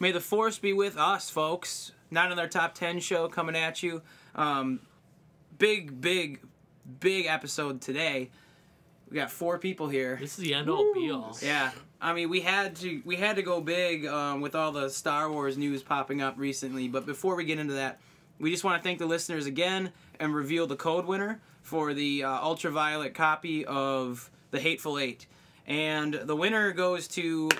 May the force be with us, folks. Not another top 10 show coming at you. Big episode today. We got 4 people here. This is the end all be all. Yeah, I mean we had to go big with all the Star Wars news popping up recently. But before we get into that, we just want to thank the listeners again and reveal the code winner for the ultraviolet copy of The Hateful Eight. And the winner goes to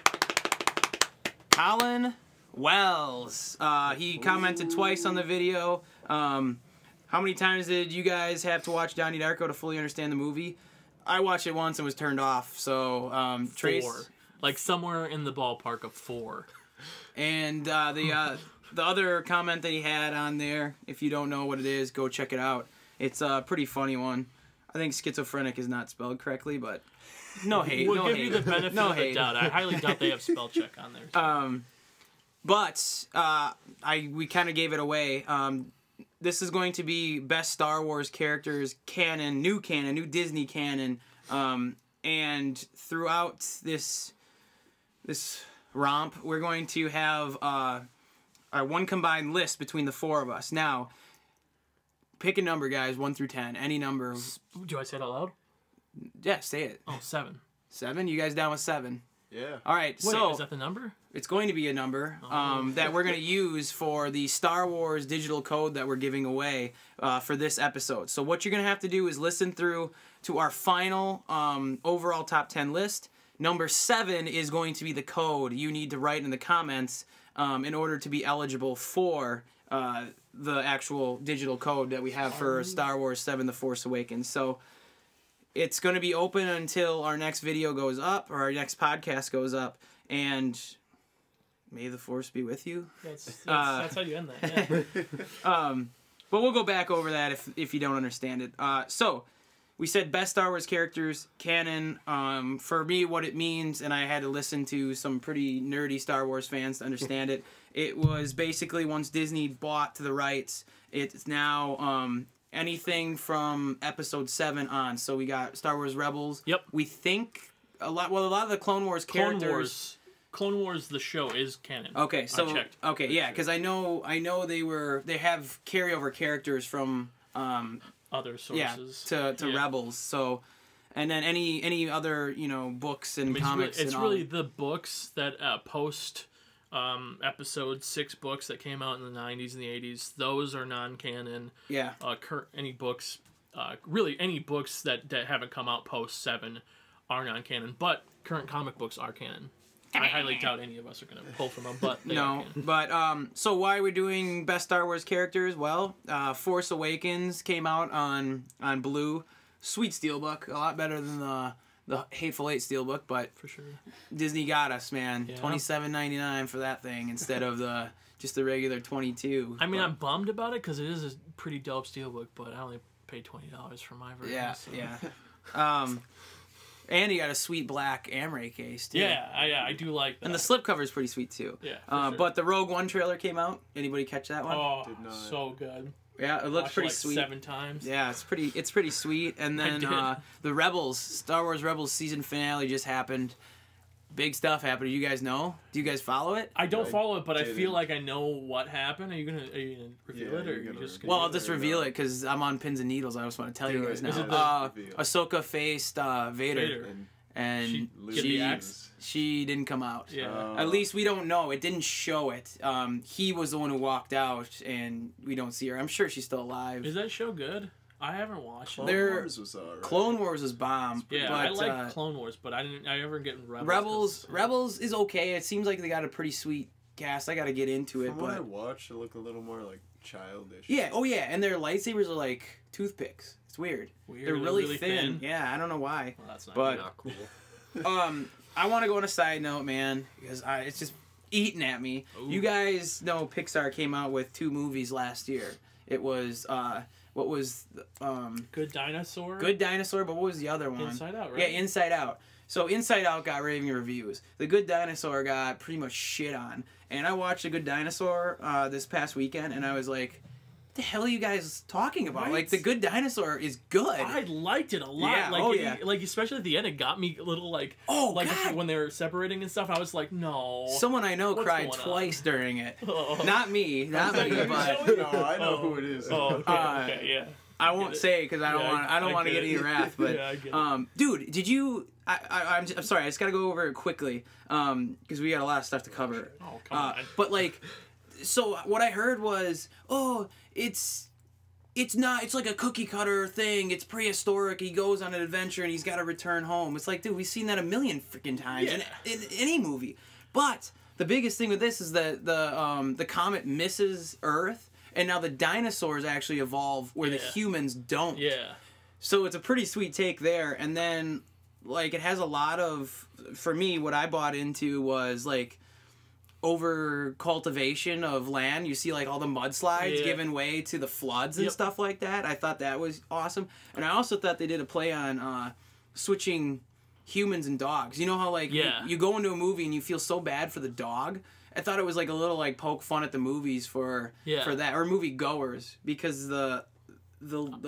Colin Wells. He commented twice on the video. How many times did you guys have to watch Donnie Darko to fully understand the movie? I watched it once and was turned off. So, 4. Like somewhere in the ballpark of 4. And the other comment that he had on there, if you don't know what it is, go check it out. It's a pretty funny one. I think schizophrenic is not spelled correctly, but no hate. We'll give you the benefit of the doubt. I highly doubt they have spell check on there. So. But we kind of gave it away. This is going to be best Star Wars characters canon, new Disney canon, and throughout this romp, we're going to have one combined list between the 4 of us. Now, pick a number, guys, 1 through 10, any number. Do I say it out loud? Yeah, say it. Oh, 7. 7? You guys down with 7? Yeah. All right. Wait, so is that the number? It's going to be a number that we're going to use for the Star Wars digital code that we're giving away for this episode. So what you're going to have to do is listen through to our final overall top 10 list. Number 7 is going to be the code you need to write in the comments in order to be eligible for the actual digital code that we have for Star Wars 7: The Force Awakens. So. It's going to be open until our next video goes up, or our next podcast goes up, and may the force be with you. That's how you end that, yeah. But we'll go back over that if you don't understand it. So, we said best Star Wars characters, canon, for me what it means, and I had to listen to some pretty nerdy Star Wars fans to understand it. It was basically once Disney bought the rights, it's now... anything from Episode 7 on. So we got Star Wars Rebels. Yep. We think a lot of the Clone Wars characters. Clone Wars the show is canon. Okay, so I checked. Okay, yeah, because I know they have carryover characters from other sources. Yeah, to Rebels. So, and then any other, books and comics. It's really the books that post episode 6 books that came out in the 90s and the 80s. Those are non-canon. Yeah. Any books, really any books that haven't come out post 7 are non-canon, but current comic books are canon. I highly doubt any of us are going to pull from them, but they are canon. But so why are we doing best Star Wars characters? Well, Force Awakens came out on Blue. Sweet Steelbook, a lot better than the Hateful Eight Steelbook, but for sure. Disney got us, man. Yeah. $27.99 for that thing instead of just the regular $22. I mean, I'm bummed about it because it is a pretty dope steelbook, but I only paid $20 for my version. Yeah, so. Yeah. And you got a sweet black Amray case too. Yeah, I do like that. And the slipcover is pretty sweet too. Yeah, sure. But the Rogue One trailer came out. Anybody catch that one? Oh, did not. So good. Yeah, it looks pretty sweet. 7 times. Yeah, it's pretty sweet. And then the Rebels, Star Wars Rebels season finale just happened. Big stuff happened. You guys know? Do you guys follow it? I don't follow it, but I feel like I know what happened. Are you gonna reveal it, or are you just? Well, I'll just reveal it because I'm on pins and needles. I just want to tell you guys now. Ahsoka faced Vader. And she didn't come out. Yeah. At least we don't know. It didn't show it. He was the one who walked out, and we don't see her. I'm sure she's still alive. Is that show good? I haven't watched it. Clone Wars was alright. Clone Wars was bomb. Yeah, but, I like Clone Wars, but I never get Rebels. Rebels is okay. It seems like they got a pretty sweet cast. I got to get into it. From what I watched, it looked a little more like childish. Yeah. Oh yeah. And their lightsabers are like toothpicks. It's weird. They're really thin. Yeah, I don't know why. Well, that's not cool. I want to go on a side note, man, because it's just eating at me. Ooh. You guys know Pixar came out with 2 movies last year. It was what was Good Dinosaur. Good Dinosaur, but what was the other one? Inside Out, right? Yeah, Inside Out. So Inside Out got raving reviews. The Good Dinosaur got pretty much shit on, and I watched The Good Dinosaur this past weekend, and I was like, the hell are you guys talking about? Right? Like, The Good Dinosaur is good. I liked it a lot. Yeah. Like, like especially at the end, it got me a little like, oh, like God. When they were separating and stuff, I was like, no. Someone I know cried twice during it. Oh. Not me. Not me. But no, I know who it is. Oh, okay, okay, yeah. I won't say because I don't want. I don't want to get any wrath. But yeah, dude, did you? I'm sorry. I just gotta go over it quickly because we got a lot of stuff to cover. Oh, come on. But like, so what I heard was, oh, it's not. It's like a cookie cutter thing. It's prehistoric. He goes on an adventure and he's got to return home. It's like, dude, we've seen that a million freaking times in any movie. But the biggest thing with this is that the comet misses Earth. And now the dinosaurs actually evolve where the humans don't. Yeah. So it's a pretty sweet take there. And then, like, it has a lot of... For me, what I bought into was, like, over-cultivation of land. You see, like, all the mudslides giving way to the floods and stuff like that. I thought that was awesome. And I also thought they did a play on switching humans and dogs. You know how, like, you go into a movie and you feel so bad for the dog... I thought it was like a little like poke fun at the movies for that, or movie goers, because the human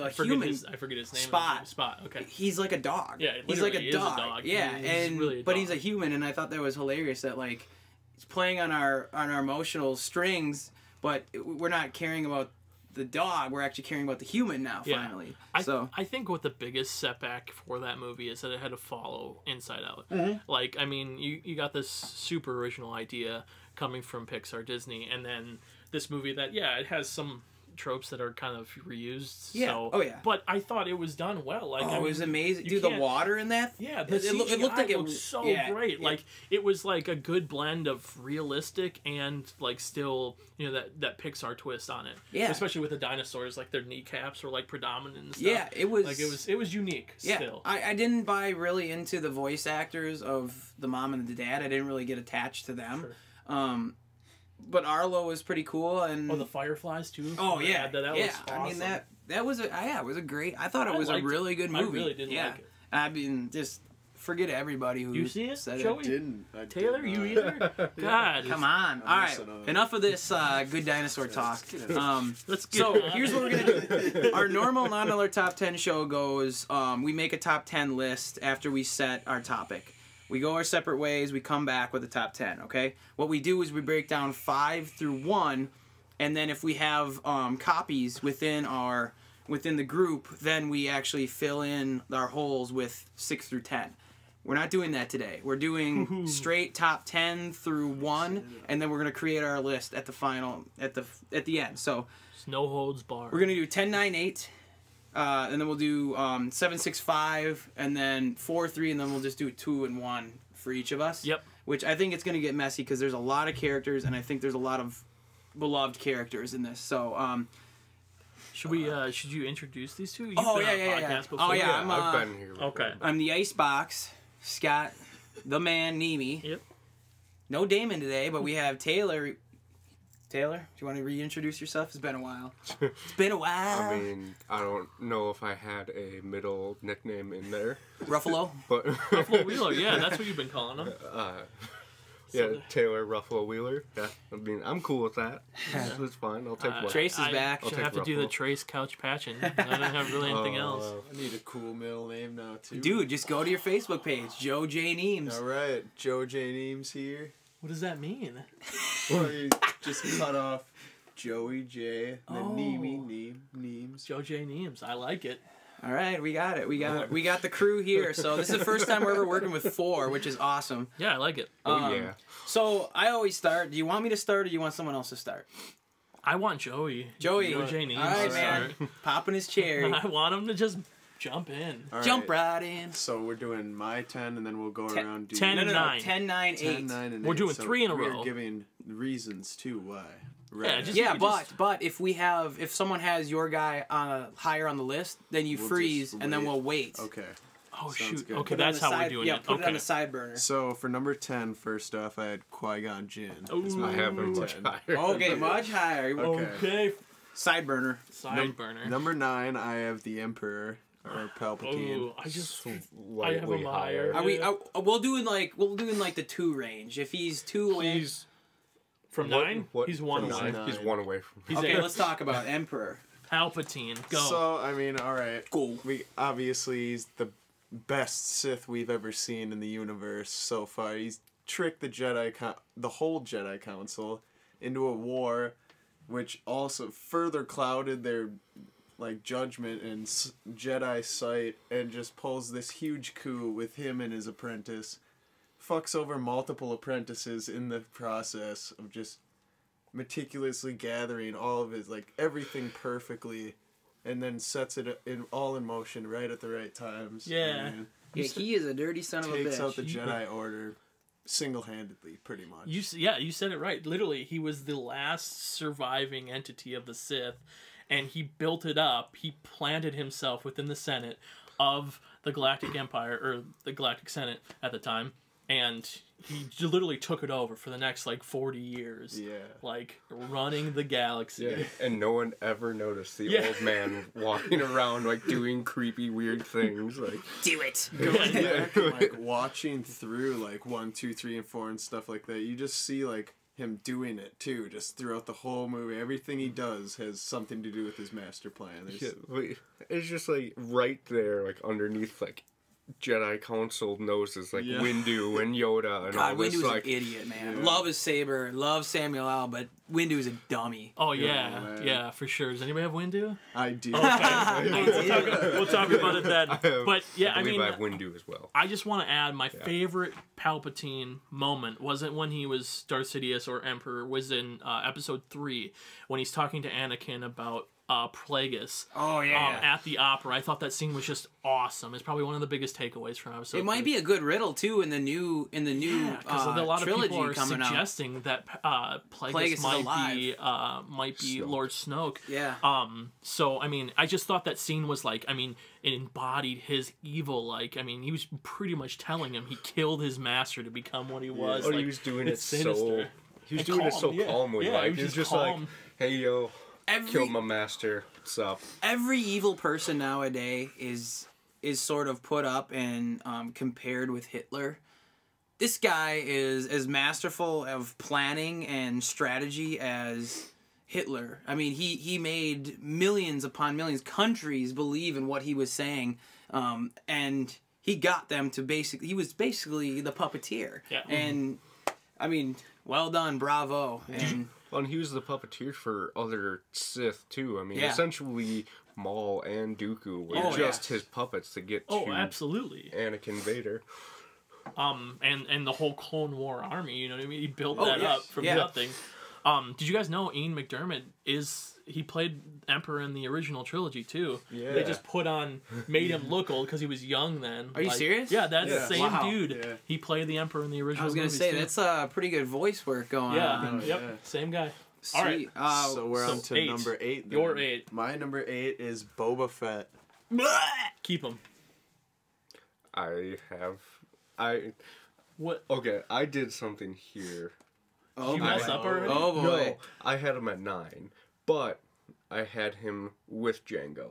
I forget his name. Spot. Okay. He's like a dog. Yeah. He's like a dog. Yeah. But he's a human, and I thought that was hilarious that like it's playing on our emotional strings, but we're not caring about the dog. We're actually caring about the human now. Finally. I think what the biggest setback for that movie is that it had to follow Inside Out. Like, I mean, you got this super original idea coming from Pixar, Disney, and then this movie that, it has some tropes that are kind of reused. Yeah. So, but I thought it was done well. Like, I mean, it was amazing. Dude, the water in that? Yeah. It looked like it was so great. Yeah. Like, it was like a good blend of realistic and like still, you know, that Pixar twist on it. Yeah. Especially with the dinosaurs, like their kneecaps were like predominant and stuff. Yeah, it was. Like, it was unique still. I didn't buy really into the voice actors of the mom and the dad. I didn't really get attached to them. Sure. But Arlo was pretty cool, and the Fireflies too. Oh yeah, that was awesome. I mean that was it was a great. I thought it was a really good movie. I really did like it. I mean, just forget everybody who said it. Joey? I didn't. Taylor, you either? God, come on! All right, enough of this Good Dinosaur talk. Let's get. So here's what we're gonna do. Our normal non-alert top 10 show goes. We make a top 10 list after we set our topic. We go our separate ways. We come back with a top 10, okay? What we do is we break down 5 through 1, and then if we have copies within the group, then we actually fill in our holes with 6 through 10. We're not doing that today. We're doing straight top 10 through 1, and then we're gonna create our list at the final at the end. So it's no holds barred. We're gonna do 10, 9, 8. And then we'll do 7, 6, 5, and then 4, 3, and then we'll just do 2 and 1 for each of us. Yep. Which I think it's going to get messy because there's a lot of characters, and I think there's a lot of beloved characters in this. So, should we? Should you introduce these two? You've been on podcast before. Oh yeah, I've been here. Okay. I'm the Icebox, Scott, the man Nimi. Yep. No Damon today, but we have Taylor. Taylor, do you want to reintroduce yourself? It's been a while. It's been a while. I mean, I don't know if I had a middle nickname in there. Ruffalo? But Ruffalo Wheeler, yeah, that's what you've been calling him. Taylor Ruffalo Wheeler. Yeah, I mean, I'm cool with that. It's fine. I'll take one. Trace is back. I'll have to do the Trace Couch Patchin'. I don't have really anything else. I need a cool middle name now, too. Dude, just go to your Facebook page, Joe J. Neems. All right, Joe J. Neems here. What does that mean? Or you just cut off Joey J, and then Neems. Joe J. Neems. I like it. All right, we got it. We got the crew here. So this is the first time we're ever working with 4, which is awesome. Yeah, I like it. So I always start. Do you want me to start, or do you want someone else to start? I want Joey. Joey J. Neems. All right, man. Popping his cherry. I want him to just... jump in. Right. Jump right in. So we're doing my 10, and then we'll go around. 10, 9. 10, 9, 8. 10, 9, and 8. We're doing 3 in a row. We're giving reasons too why. Right. Yeah, but if we have, if someone has your guy higher on the list, then you freeze, and then we'll wait. Okay. Oh, shoot. Good. Okay, that's how we're doing it. Put it on the side burner. So for number 10, first off, I had Qui-Gon Jinn. I have him much higher. Okay, much higher. Okay. Side burner. Side burner. Number 9, I have the Emperor. Or Palpatine. Oh, I just I have him higher. We'll do in like the 2 range. If he's 2 away, From what, nine? What, he's one away. Nine. He's one away from me. Okay, let's talk about Emperor Palpatine. Go. So, I mean, all right. Cool. We, obviously, he's the best Sith we've ever seen in the universe so far. He's tricked the Jedi, the whole Jedi Council into a war, which also further clouded their like judgment and Jedi sight, and just pulls this huge coup with him and his apprentice. Fucks over multiple apprentices in the process of just meticulously gathering all of his, like, everything perfectly, and then sets it in all in motion right at the right times. Yeah. And yeah, he is a dirty son of a bitch. Takes out the Jedi Order single-handedly, pretty much. Yeah, you said it right. Literally, he was the last surviving entity of the Sith, and he built it up. He planted himself within the Senate of the Galactic Empire, or the Galactic Senate at the time. And he literally took it over for the next, like, 40 years. Yeah. Like, running the galaxy. Yeah. And no one ever noticed the old man walking around, like, doing creepy, weird things. Like, do it! Going back and, like, watching through, like, 1, 2, 3, and 4 and stuff like that, you just see, like, him doing it, too, just throughout the whole movie. Everything he does has something to do with his master plan. Yeah, it's just, like, right there, like, underneath, like, Jedi Council noses, like Windu and Yoda and all this. Windu's like, an idiot, man. Yeah. Love his saber, love Samuel L., but Windu's a dummy. Oh yeah, yeah, for sure. Does anybody have Windu? I do. Okay. We'll talk about it then. I have Windu as well. I just want to add my favorite Palpatine moment wasn't when he was Darth Sidious or Emperor. Was in Episode 3 when he's talking to Anakin about Plagueis. Oh yeah, at the opera. I thought that scene was just awesome. It's probably one of the biggest takeaways from Episode 3. It might be a good riddle too in the new a lot of people are suggesting out that Plagueis might be Snoke. Lord Snoke. Yeah. So I mean, I just thought that scene was like, I mean, it embodied his evil. Like, I mean, he was pretty much telling him he killed his master to become what he was. Like, he was doing it sinister. He was doing calm. It so calmly. Yeah, like he was just calm. Like, hey yo. Killed my master. What's up? Every evil person nowadays is sort of put up and compared with Hitler. This guy is as masterful of planning and strategy as Hitler. I mean, he made millions upon millions, countries believe in what he was saying, and he got them to basically. He was basically the puppeteer. Yeah. And I mean, well done, bravo. And well, and he was the puppeteer for other Sith, too. I mean, essentially, Maul and Dooku were just his puppets to get to absolutely Anakin Vader. And the whole Clone War army, you know what I mean? He built that up from nothing. Did you guys know Ian McDiarmid he played Emperor in the original trilogy, too? Yeah. They just made him look old because he was young then. Are you serious? Yeah, that's the same dude. Yeah. He played the Emperor in the original trilogy. I was going to say, that's pretty good voice work going on. Yeah, same guy. Sweet. All right. So we're on to number 8. Then. Your 8. My number 8 is Boba Fett. Keep him. What? Okay, I did something here. Oh, you mess up already? Oh, boy. No, I had him at 9, but I had him with Django.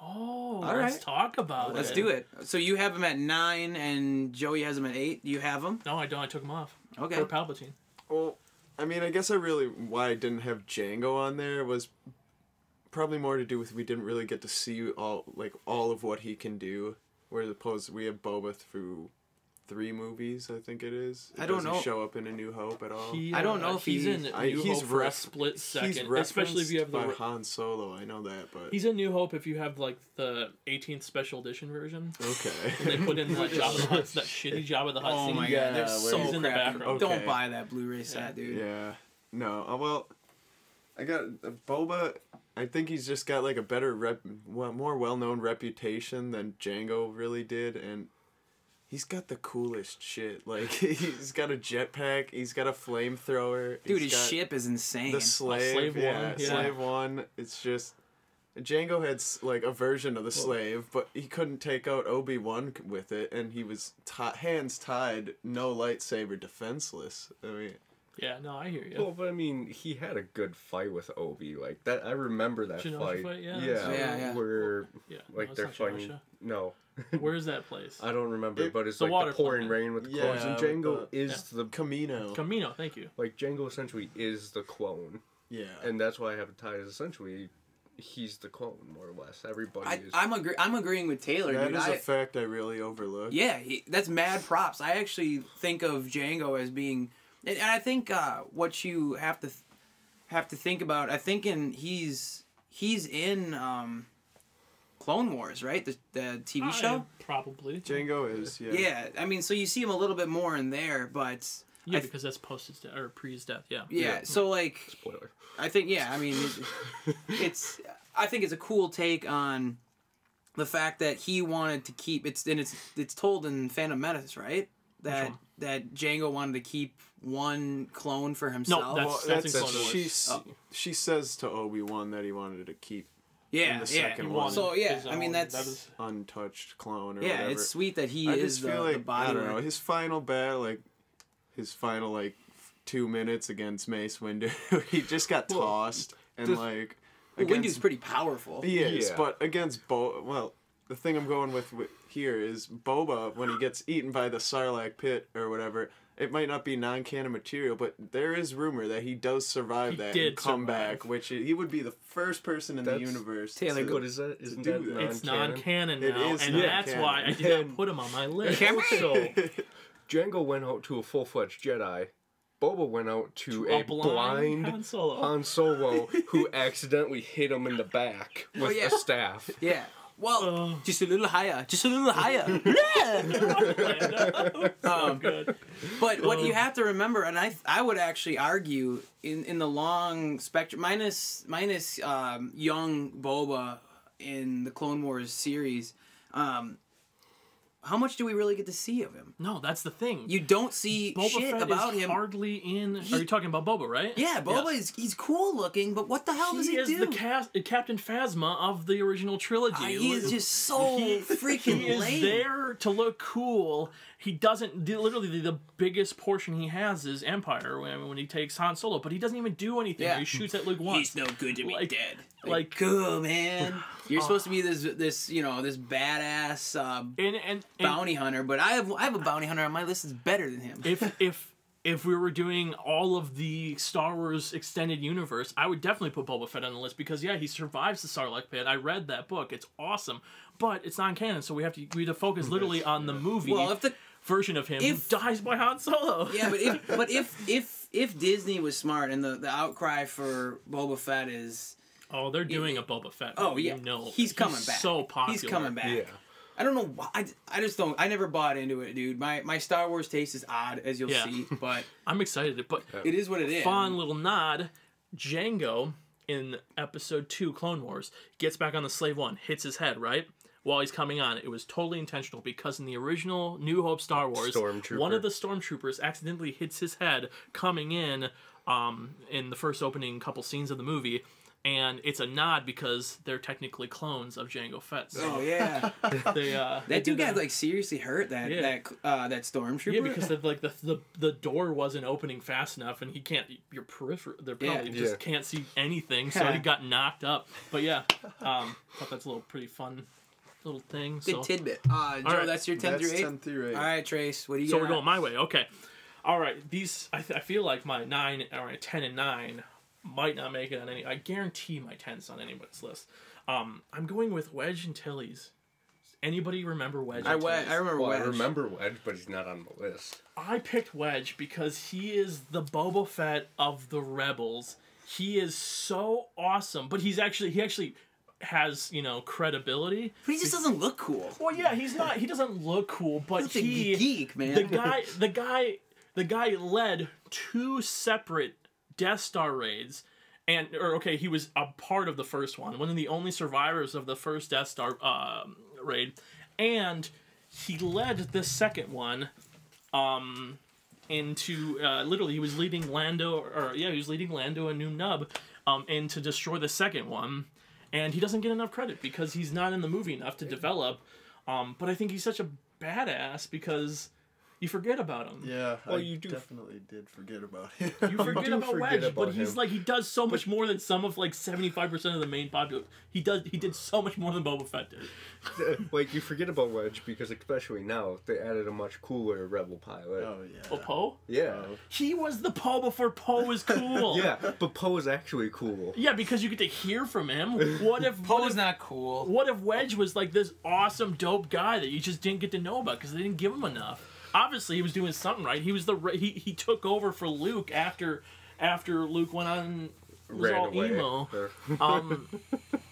Oh, let's talk about it. Let's do it. So you have him at 9, and Joey has him at 8. Do you have him? No, I don't. I took him off. Okay. For Palpatine. Well, I mean, I guess why I didn't have Django on there was probably more to do with we didn't really get to see all of what he can do, whereas opposed we have Boba through 3 movies, I think it is. I don't know. Doesn't show up in A New Hope at all. I don't know if he's in New Hope for a split second, especially if you have the Han Solo. I know that, but he's in New Hope if you have like the 18th special edition version. Okay. They put in like Jabba the Hutt, that shitty Jabba the Hutt. Oh my god, there's so crap in the background. Okay. Don't buy that Blu-ray set, dude. Yeah. No. Well, I got Boba. I think he's just got like a better more well-known reputation than Django really did, and he's got the coolest shit. Like, he's got a jetpack. He's got a flamethrower. Dude, his ship is insane. The Slave One. Yeah. Slave One. It's just, Django had, like, a version of the Slave, but he couldn't take out Obi-Wan with it, and he was hands tied, no lightsaber, defenseless. I mean, Yeah, no, I hear you. Well, but I mean, he had a good fight with Obi, like that. I remember that fight. Yeah. Where they're fighting. No. Where's that place? I don't remember, but it's the like water the pouring planet. Rain with the clones. And Jango is the Kamino. Kamino, thank you. Like Jango essentially is the clone. Yeah. And that's why I have a tie is essentially he's the clone, more or less. Everybody is. I'm agreeing with Taylor. That is a fact I really overlooked. Yeah, that's mad props. I actually think of Jango as being. And I think what you have to think about, I think he's in Clone Wars, right? The TV show? Probably. Jango is, yeah. Yeah, I mean, so you see him a little bit more in there, but... Yeah, because that's post his death, or pre his death, yeah. Yeah, so like... Spoiler. I think, yeah, I mean, it's... I think it's a cool take on the fact that he wanted to keep... It's told in Phantom Menace, right? That Jango wanted to keep one clone for himself. No, she says to Obi-Wan that he wanted to keep. Yeah, the second one. So I mean that's untouched clone. Or whatever. It's sweet that he is the body. I don't know his final battle, like his final 2 minutes against Mace Windu. He just got tossed Windu's pretty powerful. He is, but against the thing I'm going with here is Boba, when he gets eaten by the Sarlacc pit or whatever, it might not be non-canon material, but there is rumor that he does survive and come back, which he would be the first person in the universe. Taylor, what is that? Isn't that non-canon? It's non-canon now, that's why I did not put him on my list. So, Jango went out to a full-fledged Jedi. Boba went out to a blind Han Solo who accidentally hit him in the back with a staff. Yeah. Well, just a little higher. But what you have to remember, and I would actually argue in the long spectrum, minus young Boba in the Clone Wars series, how much do we really get to see of him? No, that's the thing. You don't see Boba shit Fett about is him. Hardly in. Are you talking about Boba, right? Yeah, Boba is he's cool looking, but what the hell does he do? He is the Captain Phasma of the original trilogy. He is just so freaking lame. He is there to look cool. He doesn't literally the biggest portion he has is Empire when he takes Han Solo, but he doesn't even do anything. Yeah. He shoots at Luke once. He's no good to me dead. Like cool man. You're supposed to be this badass bounty hunter, but I have a bounty hunter on my list that's better than him. If we were doing all of the Star Wars extended universe, I would definitely put Boba Fett on the list because he survives the Sarlacc pit. I read that book. It's awesome, but it's non-canon, so we have to focus literally on the movie version of him who dies by Han Solo. Yeah, but if Disney was smart and the outcry for Boba Fett is they're doing a Boba Fett. Oh yeah, he's coming back. So popular. He's coming back. Yeah. I don't know why. I just don't. I never bought into it, dude. My Star Wars taste is odd, as you'll see. But I'm excited. But it is what it is. Fun little nod. Jango in Episode 2, Clone Wars, gets back on the Slave One, hits his head right while he's coming on. It was totally intentional because in the original New Hope Star Wars, one of the stormtroopers accidentally hits his head coming in the first opening couple scenes of the movie. And it's a nod because they're technically clones of Jango Fett. So that dude got seriously hurt. That stormtrooper. Yeah, because the door wasn't opening fast enough, and he can't. Your peripheral, they probably just can't see anything, so he got knocked up. But thought that's a pretty fun little thing. Good tidbit. Joe, that's your 10 through 8. 10 through 8. All right, Trace, what do you got? So we're going my way. Okay. All right, these I feel like my 10 and 9. Might not make it on any... I guarantee my 10's on anybody's list. I'm going with Wedge and Tilly's. Anybody remember Wedge? I remember Wedge. I remember Wedge, but he's not on the list. I picked Wedge because he is the Boba Fett of the Rebels. He is so awesome, but he actually has credibility. But he just doesn't look cool. Well, yeah, he's not. He doesn't look cool, but he's a geek, man. The guy led 2 separate Death Star raids, he was a part of the first one, one of the only survivors of the first Death Star raid, and he led the second one into literally he was leading Lando, and New Nub and to destroy the second one, and he doesn't get enough credit because he's not in the movie enough to develop, but I think he's such a badass because You forget about him. Yeah, well, I definitely did forget about him. You forget about Wedge, but he's like, he does so much more than some of like 75% of the main populace. He did so much more than Boba Fett did. Like, you forget about Wedge because especially now they added a much cooler Rebel pilot. Oh yeah. Oh, Poe? Yeah. He was the Poe before Poe was cool. Yeah, but Poe is actually cool. Yeah, because you get to hear from him. What if Poe is not cool? What if Wedge was like this awesome, dope guy that you just didn't get to know about because they didn't give him enough? Obviously, he was doing something right. He was the he took over for Luke after Luke went on was ran all away. Emo.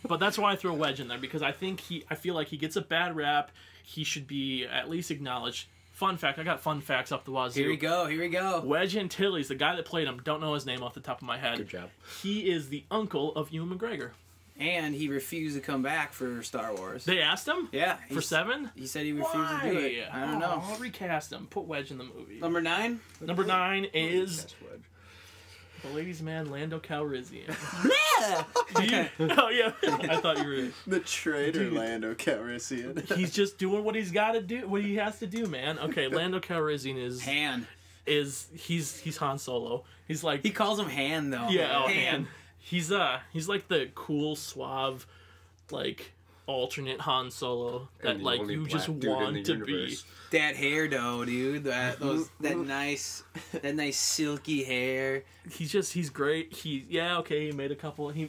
But that's why I throw Wedge in there, because I think I feel like he gets a bad rap. He should be at least acknowledged. Fun fact, I got fun facts up the wazoo. Here we go, here we go. Wedge Antilles, the guy that played him, don't know his name off the top of my head. Good job. He is the uncle of Ewan McGregor. And he refused to come back for Star Wars. They asked him? Yeah. For 7? He said he refused to do it. I don't know. I'll recast him. Put Wedge in the movie. Number 9? Number 9 is... The ladies' man, Lando Calrissian. Oh, yeah. I thought you were... The traitor, dude. Lando Calrissian. He's just doing what he's got to do, what he has to do, man. Okay, Lando Calrissian is... Han. He's Han Solo. He's like... He calls him Han, though. Yeah, oh, Han. He's like the cool, suave, like alternate Han Solo that like you just want to be. That hair though, dude. That nice silky hair. He's great. He made a couple. He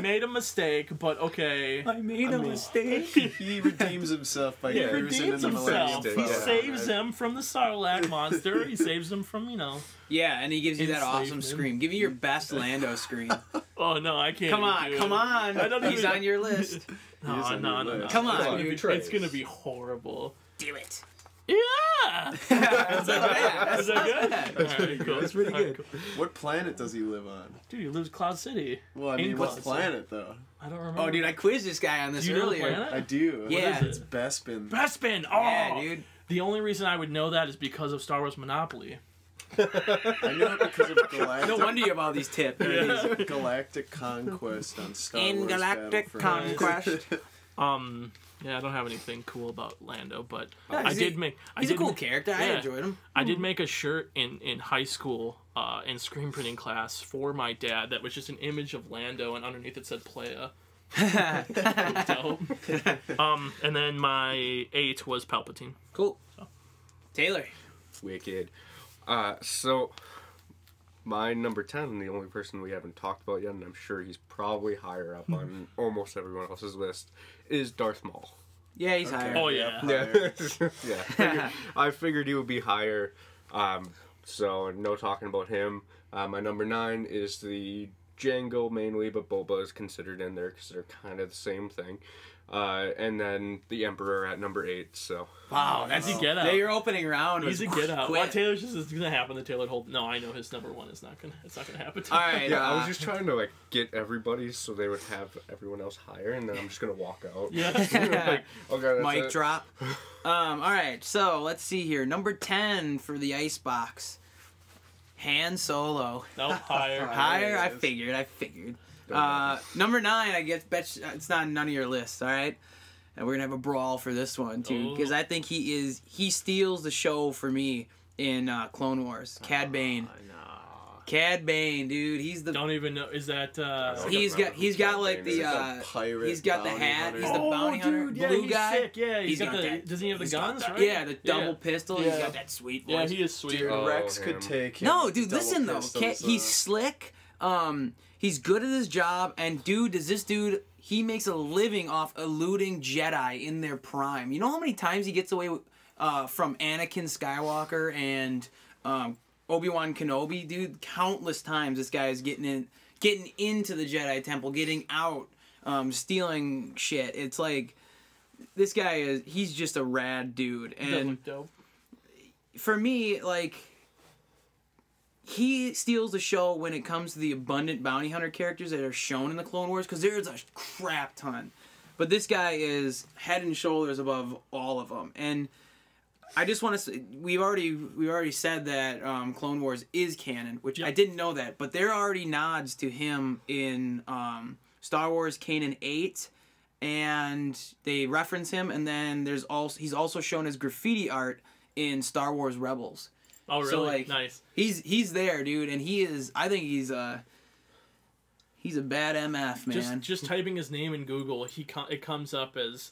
made a mistake, but okay. I made a mistake. He redeems himself by using the Millennium Falcon. He saves him from the Sarlacc monster. He saves him from, you know. Yeah, and he gives you that awesome scream. Give me your best Lando scream. Oh, no, I can't. Come on. He's on your list. No. Come on. It's going to be horrible. Do it. Yeah! Is that good? That's pretty cool. That's pretty good. Cool. What planet does he live on? Dude, he lives Cloud City. Well, I mean, what's the planet, though? I don't remember. Oh, dude, I quizzed this guy on this earlier. I do. Yeah. What is it? It's Bespin. Bespin! Oh! Yeah, dude. The only reason I would know that is because of Star Wars Monopoly. I know it because of Galactic. No wonder you have all these tips. Galactic Conquest on Star Wars. Galactic Conquest. Yeah, I don't have anything cool about Lando, but he's a cool character. Yeah, I enjoyed him. I did make a shirt in high school in screen printing class for my dad that was just an image of Lando, and underneath it said Playa. Dope. And then my 8 was Palpatine. Cool. So. Taylor. Wicked. So my number 10, the only person we haven't talked about yet, and I'm sure he's probably higher up on almost everyone else's list, is Darth Maul. Yeah, he's higher. Oh yeah. Yeah. I figured he would be higher. So no talking about him. My number 9 is the Jango mainly, but Boba is considered in there because they're kind of the same thing. And then the Emperor at number 8. So wow, that's a get out. Your opening round. He's a get out. Well, Taylor's just is gonna happen to Taylor Holt. No, I know his number 1 is not gonna. It's not gonna happen. All right. Yeah, I was just trying to like get everybody so they would have everyone else higher, and then I'm just gonna walk out. Yeah. Like, okay, mic drop. All right. So let's see here. Number 10 for the Icebox. Han Solo. No, higher. Higher. I figured. Number 9, I guess, bet you, it's not on none of your lists, all right? And we're going to have a brawl for this one, too, because I think he steals the show for me in Clone Wars. Cad Bane. Cad Bane, dude, he's the... Don't even know, is that... He's got the hat, he's the bounty hunter, dude, yeah, blue guy. Sick. Yeah, doesn't he have the guns, right? Yeah, the double pistol, he's got that sweet voice. Yeah, he is sweet. Dude, Rex could take him. No, dude, listen, though, he's slick, he's good at his job, and dude, he makes a living off eluding Jedi in their prime. You know how many times he gets away from Anakin Skywalker and Obi-Wan Kenobi? Dude, countless times this guy is getting into the Jedi Temple, getting out, stealing shit. It's like, this guy is, he's just a rad dude. And he does look dope. For me, like... He steals the show when it comes to the abundant bounty hunter characters that are shown in the Clone Wars, because there's a crap ton. But this guy is head and shoulders above all of them. And I just want to say, we've already said that Clone Wars is canon, which I didn't know that, but there are already nods to him in Star Wars Kanan 8, and they reference him. And then he's also shown as graffiti art in Star Wars Rebels. Oh, really? So, like, nice. He's there, dude, and he is. I think he's a bad MF, man. Just typing his name in Google, it comes up as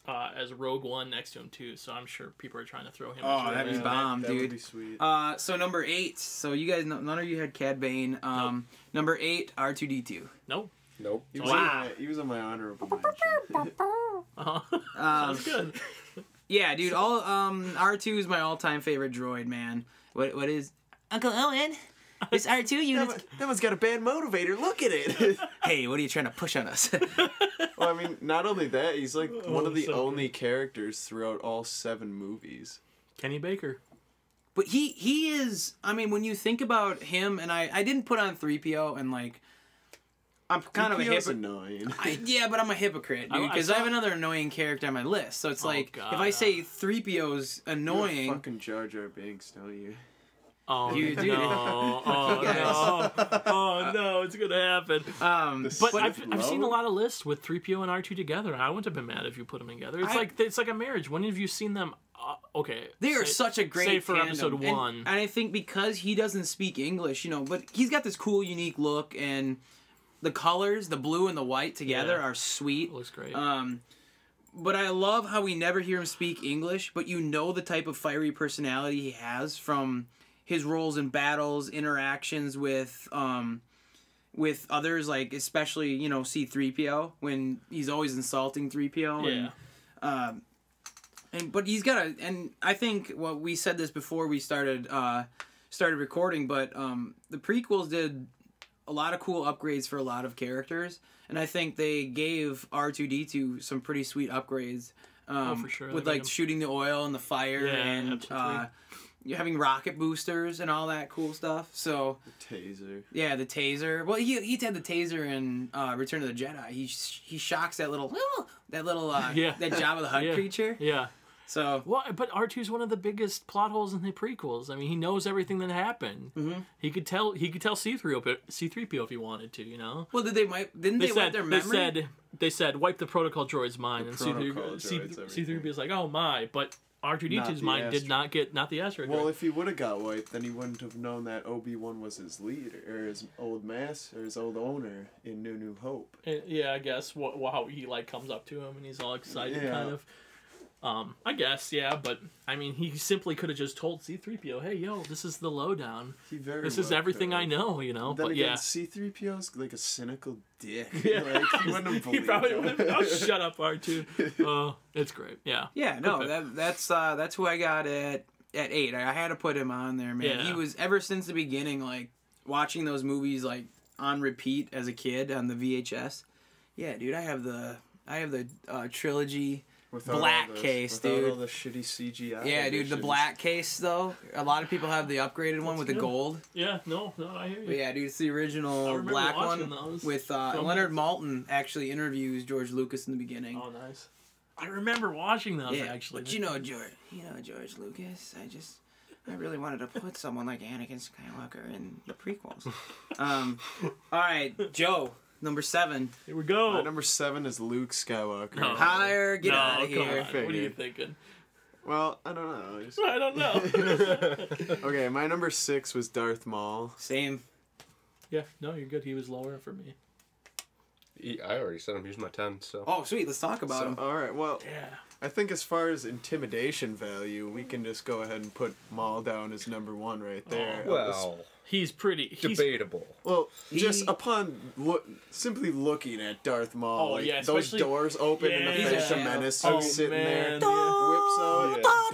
Rogue One next to him too. So I'm sure people are trying to throw him. Oh, that'd be bomb, dude. That would be sweet. So number 8. So you guys, none of you had Cad Bane. Nope. Number 8, R2-D2. Nope. Nope. He was he was on my honorable mention. Sounds good. Yeah, dude. All R2 is my all-time favorite droid, man. What is Uncle Owen? It's R2 unit. That one's got a bad motivator. Look at it. Hey, what are you trying to push on us? Well, I mean, not only that, he's like one of the only characters throughout all 7 movies. Kenny Baker. But he is. I mean, when you think about him, and I didn't put on 3PO and like. I'm kind of a hypocrite. Yeah, but I'm a hypocrite, dude, because I have another annoying character on my list. So it's like, God, if I say 3PO's annoying... You're a fucking Jar Jar Binks, don't you? Oh, you, dude. No. Oh, no. Oh, no. It's going to happen. But I've seen a lot of lists with 3PO and R2 together. I wouldn't have been mad if you put them together. It's like a marriage. When have you seen them... Okay. They are such a great tandem. Save for episode 1. And I think because he doesn't speak English, you know, but he's got this cool, unique look, and... The colors, the blue and the white together, are sweet. It looks great. But I love how we never hear him speak English, but you know the type of fiery personality he has from his roles in battles, interactions with others, like especially, you know, C-3PO, when he's always insulting 3PO. Yeah. But he's got and I think, well, we said this before we started recording, but the prequels did a lot of cool upgrades for a lot of characters, and I think they gave R2-D2 some pretty sweet upgrades. Oh, for sure. With like shooting the oil and the fire, and having rocket boosters and all that cool stuff. So the taser. Yeah, the taser. Well, he had the taser in Return of the Jedi. He shocks that Jabba the Hutt creature. Yeah. So, well, but R2's one of the biggest plot holes in the prequels. I mean, he knows everything that happened. Mm-hmm. He could tell C-3PO if he wanted to, you know. Well, didn't they wipe their memory? They said wipe the protocol droid's mind, and C-3PO's like, oh my, but R2-D2's mind did not get the asteroid. Well, if he would have got wiped, then he wouldn't have known that Obi-Wan was his leader, or his old master, or his old owner in New Hope. And, yeah, I guess how he like comes up to him and he's all excited, kind of. I guess, yeah, but, I mean, he simply could have just told C-3PO, hey, yo, this is the lowdown. This is everything I know, you know? But, yeah. C-3PO's like a cynical dick. Yeah. Like, he wouldn't have believed it. Oh, shut up, R2. It's great, yeah. Yeah, no, that's who I got at 8. I had to put him on there, man. Yeah. He was, ever since the beginning, like, watching those movies, like, on repeat as a kid on the VHS. Yeah, dude, I have the trilogy... Without all the shitty CGI. Yeah, dude, the black case, though. A lot of people have the upgraded one with the gold. Yeah, no, I hear you. But yeah, dude, it's the original black one with Leonard Maltin actually interviews George Lucas in the beginning. Oh, nice. I remember watching those, actually. But you know George Lucas, I really wanted to put someone like Anakin Skywalker in the prequels. All right, Joe. Number 7. Here we go. My number 7 is Luke Skywalker. No. Higher, get out of here. What are you thinking? Well, I don't know. I don't know. Okay, my number 6 was Darth Maul. Same. Yeah, no, you're good. He was lower for me. I already said I'm using my 10, so... Oh, sweet, let's talk about him. All right, well, I think as far as intimidation value, we can just go ahead and put Maul down as number 1 right there. Oh, well... He's pretty... debatable. Well, just upon simply looking at Darth Maul, those doors open and the Phantom Menace sitting there. Whips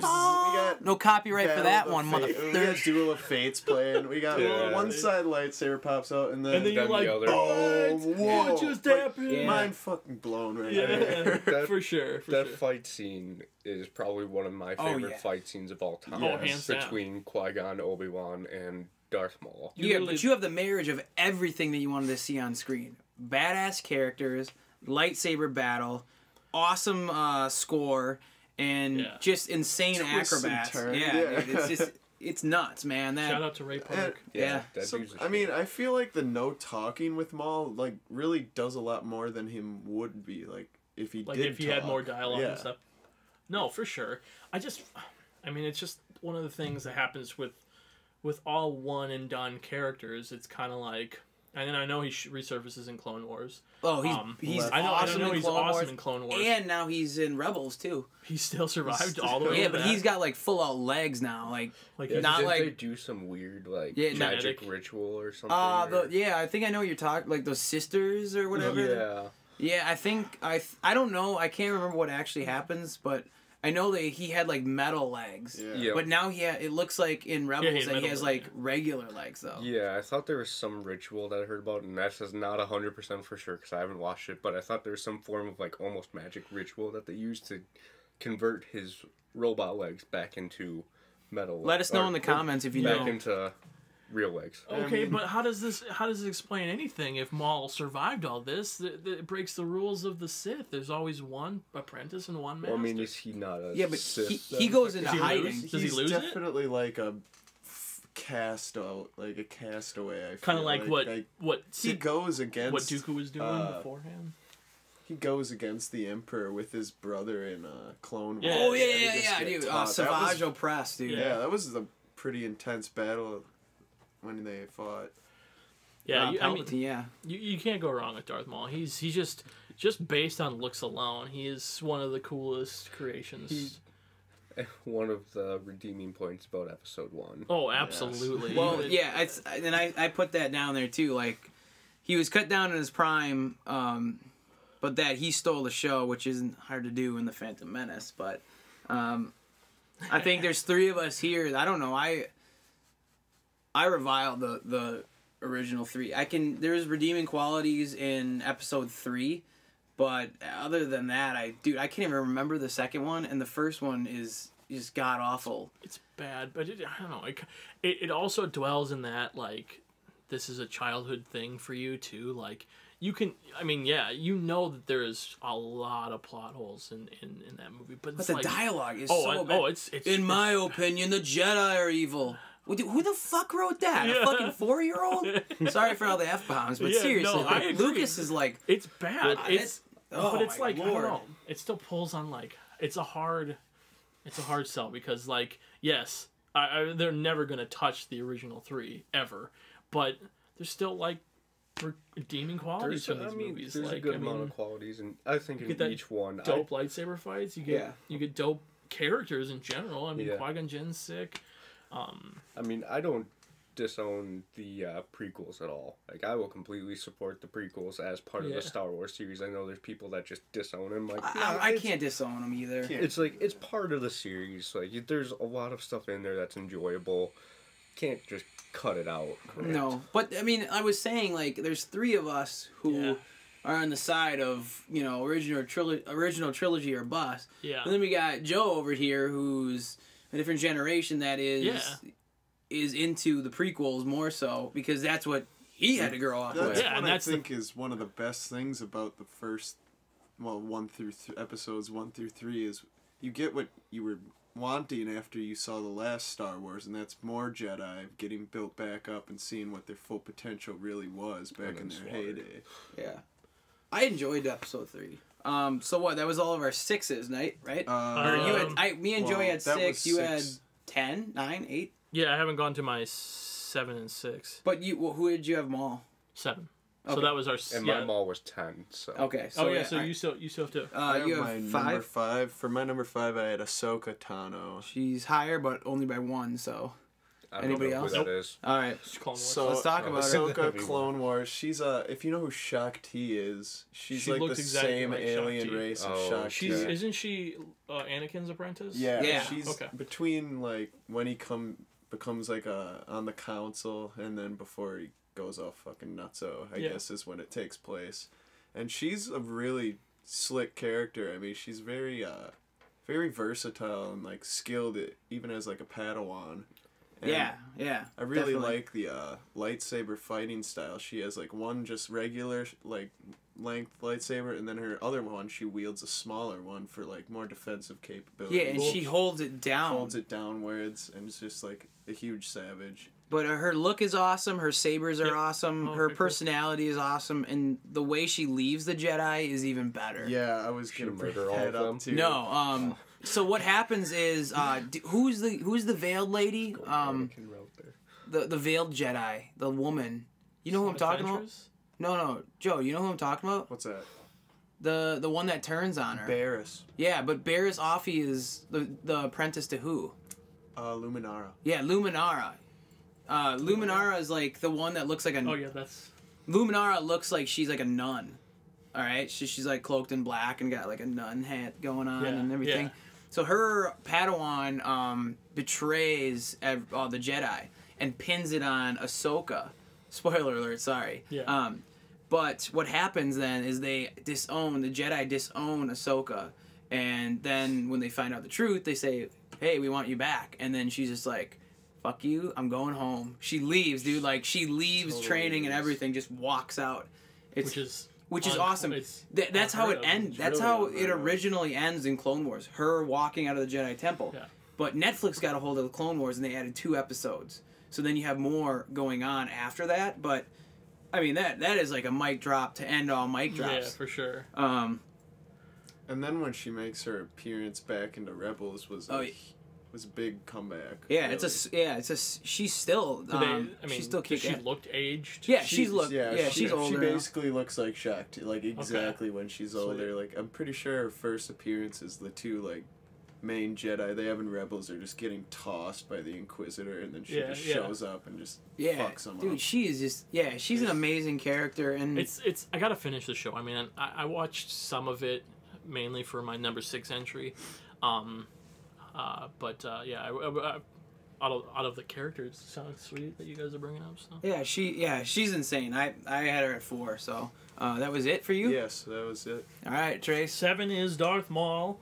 out. No copyright for that one, motherfucker. We got Duel of Fates playing. We got one side lightsaber pops out and then you're like, oh, what just happened? Mind fucking blown right there. For sure. That fight scene is probably one of my favorite fight scenes of all time. Oh, hands down. Between Qui-Gon, Obi-Wan, and... Darth Maul. Yeah, but you have the marriage of everything that you wanted to see on screen. Badass characters, lightsaber battle, awesome score, and just insane acrobats. Yeah, it's nuts, man. Shout out to Ray Park. I mean, I feel like the no talking with Maul like really does a lot more than him would be like if he did talk. If he had more dialogue and stuff. No, for sure. I mean, it's just one of the things that happens with all one and done characters. It's kind of like, and then I know he resurfaces in Clone Wars. Oh, he's awesome in Clone Wars. And now he's in Rebels too. He still survived all the way. Yeah, but he's got like full out legs now. Like yeah, not like they do some weird like magic ritual or something. Yeah, I think I know what you're talking like those sisters or whatever. Yeah. Yeah, I think I don't know. I can't remember what actually happens, but I know that he had like metal legs. Yeah. Yep. But now it looks like in Rebels that he has like regular legs though. Yeah, I thought there was some ritual that I heard about, and that's just not 100% for sure because I haven't watched it. But I thought there was some form of like almost magic ritual that they used to convert his robot legs back into metal. Let us know in the comments if you know. Back into real legs. Okay, but how does this explain anything? If Maul survived all this, it breaks the rules of the Sith. There's always one apprentice and one master. Well, I mean, is he not a Sith? Yeah, but he goes into hiding. Does he lose it? He's definitely like a cast out, like a castaway. Kind of like what he goes against what Dooku was doing beforehand. He goes against the Emperor with his brother in Clone Wars. Yeah. Oh yeah, dude. Savage Opress, dude. Yeah, that was a pretty intense battle when they fought. Yeah, you can't go wrong with Darth Maul. He's just based on looks alone. He is one of the coolest creations. One of the redeeming points about Episode 1. Oh, absolutely. Yes. Well, yeah, I put that down there too. Like, he was cut down in his prime, but that he stole the show, which isn't hard to do in The Phantom Menace. But I think there's three of us here. I don't know. I revile the original three. There's redeeming qualities in Episode 3, but other than that, I can't even remember the second one, and the first one is just god awful. It's bad, but I don't know. It also dwells in that like this is a childhood thing for you too. Like you can, I mean, yeah, you know that there is a lot of plot holes in that movie, but it's the like, dialogue is so bad. Oh, in my opinion, the Jedi are evil. Who the fuck wrote that? Yeah. A fucking 4-year-old? Sorry for all the F-bombs, but yeah, seriously, no, like, Lucas is like... It's bad. But it's like, Lord. I don't know. It still pulls on, like... It's a hard sell because, like, yes, they're never going to touch the original three, ever. But there's still, like, redeeming qualities in these movies. There's like, a good amount of qualities, and I think in each one... Dope lightsaber fights. You get dope characters in general. I mean, yeah. Qui-Gon Jinn's sick. I mean, I don't disown the prequels at all. Like, I will completely support the prequels as part of the Star Wars series. I know there's people that just disown them. Like, I can't disown them either. It's like, it's part of the series. Like, there's a lot of stuff in there that's enjoyable. Can't just cut it out. Correct? No, but I mean, I was saying, like, there's three of us who... Yeah. Are on the side of, you know, original trilogy or bust. Yeah. And then we got Joe over here who's a different generation that is into the prequels more so because that's what he had to grow up with. Yeah, and that's I think is one of the best things about the first, well, episodes 1 through 3 is you get what you were wanting after you saw the last Star Wars, and that's more Jedi getting built back up and seeing what their full potential really was back in their heyday. Yeah. I enjoyed Episode 3. So what? That was all of our 6s, right? Or you had, me and Joey had 6. You had 10, 9, 8. Yeah, I haven't gone to my 7 and 6. But who did you have Maul? 7. Okay. So that was our. And my Maul was 10. So okay. So so you still have to. You have my 5. Number 5. For my number 5, I had Ahsoka Tano. She's higher, but only by 1. So. Anybody else? Who that is. All right. So let's talk about Ahsoka, Clone Wars. She's if you know who Shakti is, she like the exactly same like alien race of Shakti. Isn't she Anakin's apprentice? Yeah. She's between like when he becomes like on the council and then before he goes off fucking nutso, I guess is when it takes place. And she's a really slick character. I mean, she's very very versatile and like skilled even as like a Padawan. And I really like the lightsaber fighting style. She has like one just regular like length lightsaber, and then her other one she wields a smaller one for like more defensive capability. Yeah, and she holds it down. Holds it downwards, and it's just like a huge savage. But her look is awesome. Her sabers are awesome. Her personality is awesome, and the way she leaves the Jedi is even better. Yeah, I was gonna bring her all up too. No, So what happens is, who's the veiled lady? The veiled Jedi, the woman. You know who I'm talking about? No, Joe. You know who I'm talking about? What's that? The one that turns on her. Barriss. Yeah, but Barriss Offee is the apprentice to who? Luminara. Yeah, Luminara. Luminara is like the one that looks like a. Oh yeah, that's. Luminara looks like she's like a nun. All right, she's like cloaked in black and got like a nun hat going on and everything. Yeah. So her Padawan betrays the Jedi and pins it on Ahsoka. Spoiler alert, sorry. Yeah. But what happens then is the Jedi disown Ahsoka, and then when they find out the truth, they say, "Hey, we want you back." And then she's just like, "Fuck you, I'm going home." She leaves, dude. Like she leaves training and everything, just walks out. It's, which is awesome. That's how it ends. That's how it originally ends in Clone Wars. Her walking out of the Jedi Temple. Yeah. But Netflix got a hold of the Clone Wars and they added 2 episodes. So then you have more going on after that. But I mean that is like a mic drop to end all mic drops. Yeah, for sure. And then when she makes her appearance back into Rebels was a big comeback. Yeah, really. She's still. She's still kicking. She looked aged. Yeah, she's older. She basically looks like Shakti, like exactly when she's older. Like I'm pretty sure her first appearance is the 2 like main Jedi they have in Rebels are just getting tossed by the Inquisitor, and then she just shows up and just fucks them up. Dude, she is just she's an amazing character, and it's I gotta finish the show. I mean, I watched some of it mainly for my number 6 entry. Out of the characters, it sounds sweet that you guys are bringing up. So. Yeah, she's insane. I had her at 4, so that was it for you. Yes, that was it. All right, Trey. 7 is Darth Maul.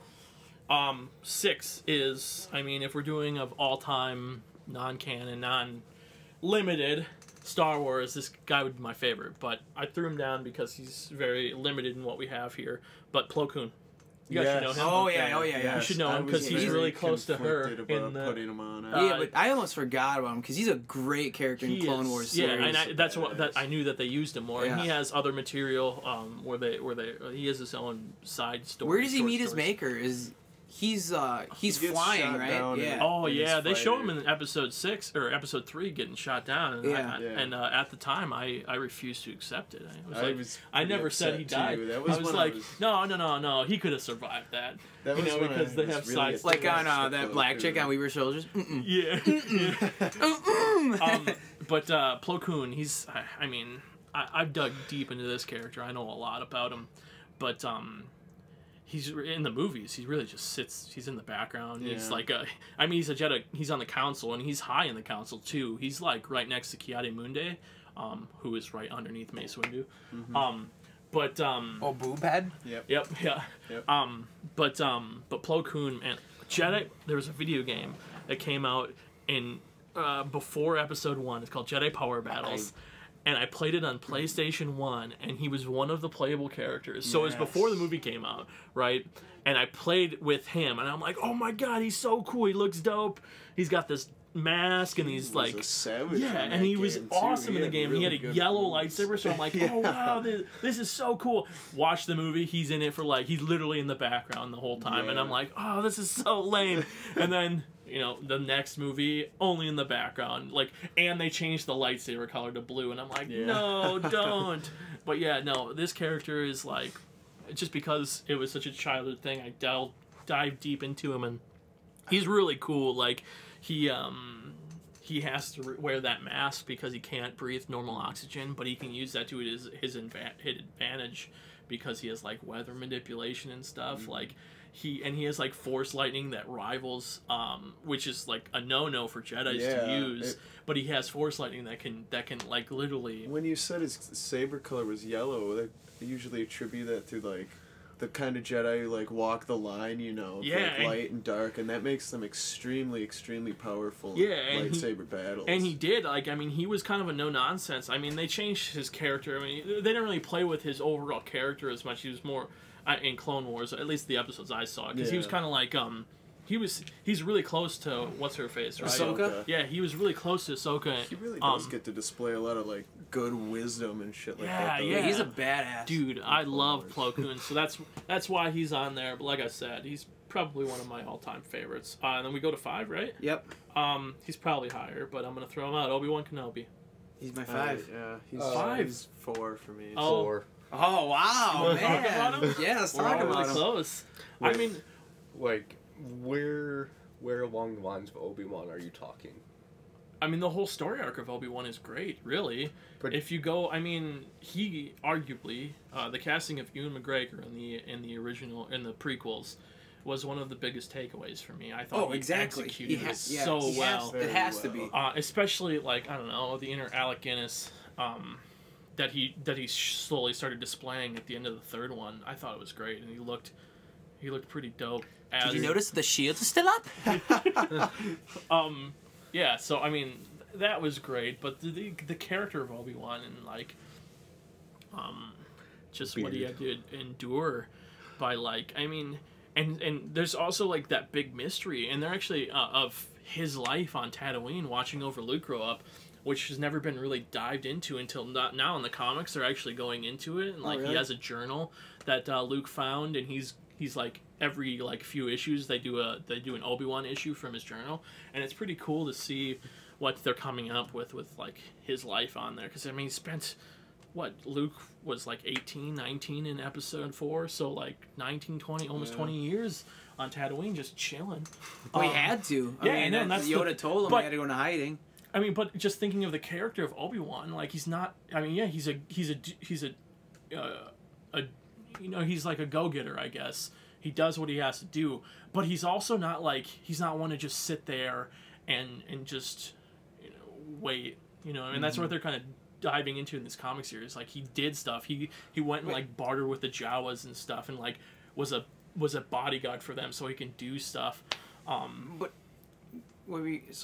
6 is, I mean, if we're doing of all time non-canon, non-limited Star Wars, this guy would be my favorite. But I threw him down because he's very limited in what we have here. But Plo Koon. You guys should know him. Oh yeah. You should know him because he's really close to her. Putting him on. Yeah, but I almost forgot about him because he's a great character in Clone Wars series. Yeah, and that's what I knew that they used him more. Yeah. And he has other material he has his own side story. Where does he meet his maker? He's flying, right? Yeah. Oh yeah, they show him in episode 6 or episode 3 getting shot down. And at the time, I refused to accept it. I never said he died. No. He could have survived that. That was because they have sides like on that black chick on We Were Soldiers. But Plo Koon, he's. I mean, I've dug deep into this character. I know a lot about him, but he's in the movies. He really just sits. He's in the background. Yeah. He's like a. I mean, he's a Jedi. He's on the council, and he's high in the council too. He's like right next to Ki-Adi-Mundi, who is right underneath Mace Windu. Mm-hmm. Oh, Boobhead. Yep. But Plo Koon and Jedi. There was a video game that came out in before Episode 1. It's called Jedi Power Battles. And I played it on PlayStation 1, and he was one of the playable characters. So it was before the movie came out, right? And I played with him, and I'm like, oh my god, he's so cool. He looks dope. He's got this mask, and he's like, and he was awesome in the game. He had a yellow lightsaber, so I'm like, oh wow, this is so cool. Watch the movie. He's in it for like, he's literally in the background the whole time, and I'm like, oh, this is so lame. And then, you know, the next movie only in the background, like, and they changed the lightsaber color to blue, and I'm like, no, don't. But yeah, no, this character is like, just because it was such a childhood thing, I dive deep into him, and he's really cool. Like, he has to wear that mask because he can't breathe normal oxygen, but he can use that to his advantage because he has like weather manipulation and stuff. Mm-hmm. Like. He has like force lightning that rivals, which is like a no-no for Jedis to use. But he has force lightning that can like literally. When you said his saber color was yellow, they usually attribute that to like the kind of Jedi who like walk the line, you know, like light and dark, and that makes them extremely powerful. In lightsaber battles. And he did he was kind of a no nonsense. I mean, they changed his character. I mean, they didn't really play with his overall character as much. He was more. In Clone Wars, at least the episodes I saw, because he was kind of like, he's really close to what's her face, right? Ahsoka. Yeah, he was really close to Ahsoka. He really does get to display a lot of like good wisdom and shit like that. Yeah, he's a badass dude. I love Plo Koon, so that's why he's on there. But like I said, he's probably one of my all-time favorites. And then we go to 5, right? Yep. He's probably higher, but I'm going to throw him out. Obi-Wan Kenobi. He's my 5. Yeah, he's 5. He's 4 for me. Oh. 4. Oh, wow, man. Yeah, let's talk about him. Close. With, I mean... Like, where along the lines of Obi-Wan are you talking? I mean, the whole story arc of Obi-Wan is great, really. But if you go, I mean, he arguably the casting of Ewan McGregor in the prequels was one of the biggest takeaways for me. I thought he executed it so well. It has to be, especially like I don't know the inner Alec Guinness that he slowly started displaying at the end of the 3rd one. I thought it was great, and he looked pretty dope. As... Did you notice the shields are still up? Yeah, so I mean that was great, but the character of Obi-Wan and like, just what he had to endure by like I mean, and there's also like that big mystery, and they're actually of his life on Tatooine, watching over Luke grow up, which has never been really dived into until not now in the comics. They're actually going into it, and like he has a journal that Luke found, and he's like. Every like few issues they do an Obi-Wan issue from his journal, and it's pretty cool to see what they're coming up with like his life on there, because I mean he spent what Luke was like 18 19 in episode 4, so like 19 20 almost 20 years on Tatooine just chilling. Well, he had to. I mean, that's Yoda told him he had to go into hiding. I mean, but just thinking of the character of Obi-Wan, like he's not. I mean, yeah, he's like a go-getter, I guess. He does what he has to do, but he's also not like he's not one to just sit there and just wait. You know, and that's what they're kind of diving into in this comic series. Like he did stuff. He went and like bartered with the Jawas and stuff, and like was a bodyguard for them, so he can do stuff. So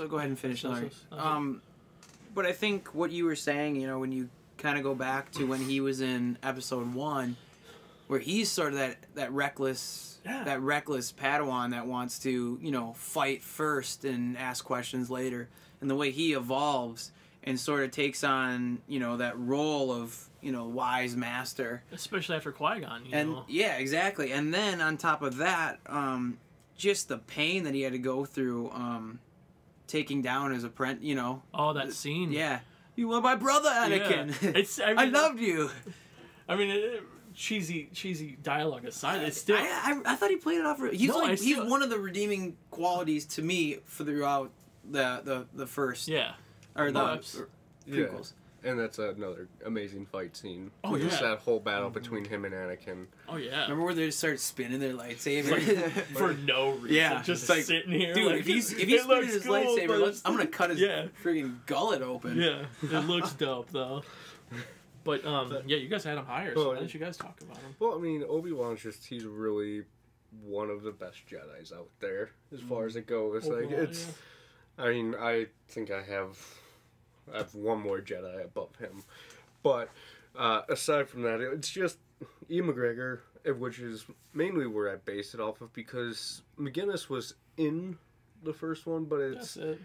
go ahead and finish, Larry. But I think what you were saying, you know, when you kind of go back to when he was in episode 1. Where he's sort of that reckless Padawan that wants to, you know, fight first and ask questions later, and the way he evolves and sort of takes on, you know, that role of, you know, wise master, especially after Qui-Gon, you know. Yeah, exactly. And then on top of that, just the pain that he had to go through, taking down his apprentice, you know. Oh, that scene. Yeah, you were my brother, Anakin. Yeah. It's, I mean, I loved you. I mean. Cheesy dialogue aside, it's still. I thought he played it off. He's one of the redeeming qualities to me throughout the first. Yeah. Or the prequels. Yeah. And that's another amazing fight scene. Oh yeah. Just that whole battle between him and Anakin. Oh yeah. Remember where they just start spinning their lightsaber for no reason? Yeah. Just like sitting here, dude. Like, if he's spinning his lightsaber, I'm gonna cut his friggin' gullet open. Yeah. It looks dope though. But, yeah, you guys had him higher, so why didn't you guys talk about him? Well, I mean, Obi-Wan's just, he's really one of the best Jedis out there, as far as it goes. Like, it's, yeah. I mean, I think I have one more Jedi above him. But, aside from that, it's just Ian McGregor, which is mainly where I based it off of, because McGinnis was in the first one, but it's... That's it.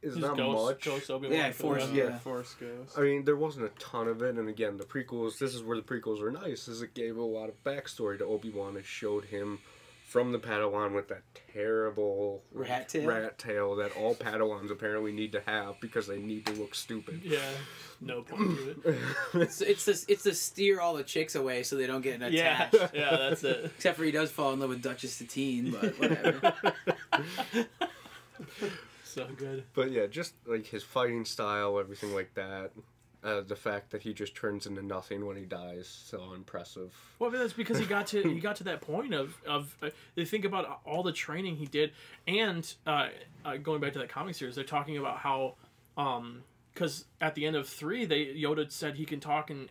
Is not much. Yeah, Force Ghost. I mean, there wasn't a ton of it, and again, the prequels, this is where the prequels are nice, is it gave a lot of backstory to Obi-Wan. It showed him from the Padawan with that terrible rat tail that all Padawans apparently need to have because they need to look stupid. Yeah, no point to it. It's to steer all the chicks away so they don't get attached. Yeah, that's it. Except for he does fall in love with Duchess Satine, but whatever. So good. But yeah, just like his fighting style, everything like that, the fact that he just turns into nothing when he dies, so impressive. Well, I mean, that's because he got to that point of they think about all the training he did, and going back to that comic series, they're talking about how, because at the end of 3, Yoda said he can talk and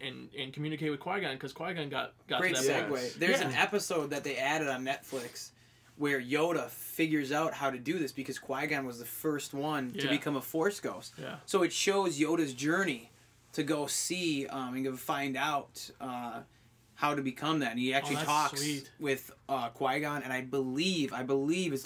communicate with Qui-Gon because Qui-Gon got to that point. There's an episode that they added on Netflix where Yoda figures out how to do this because Qui-Gon was the first one to become a Force Ghost. Yeah. So it shows Yoda's journey to go see and go find out how to become that. And he actually talks with Qui-Gon, and I believe it's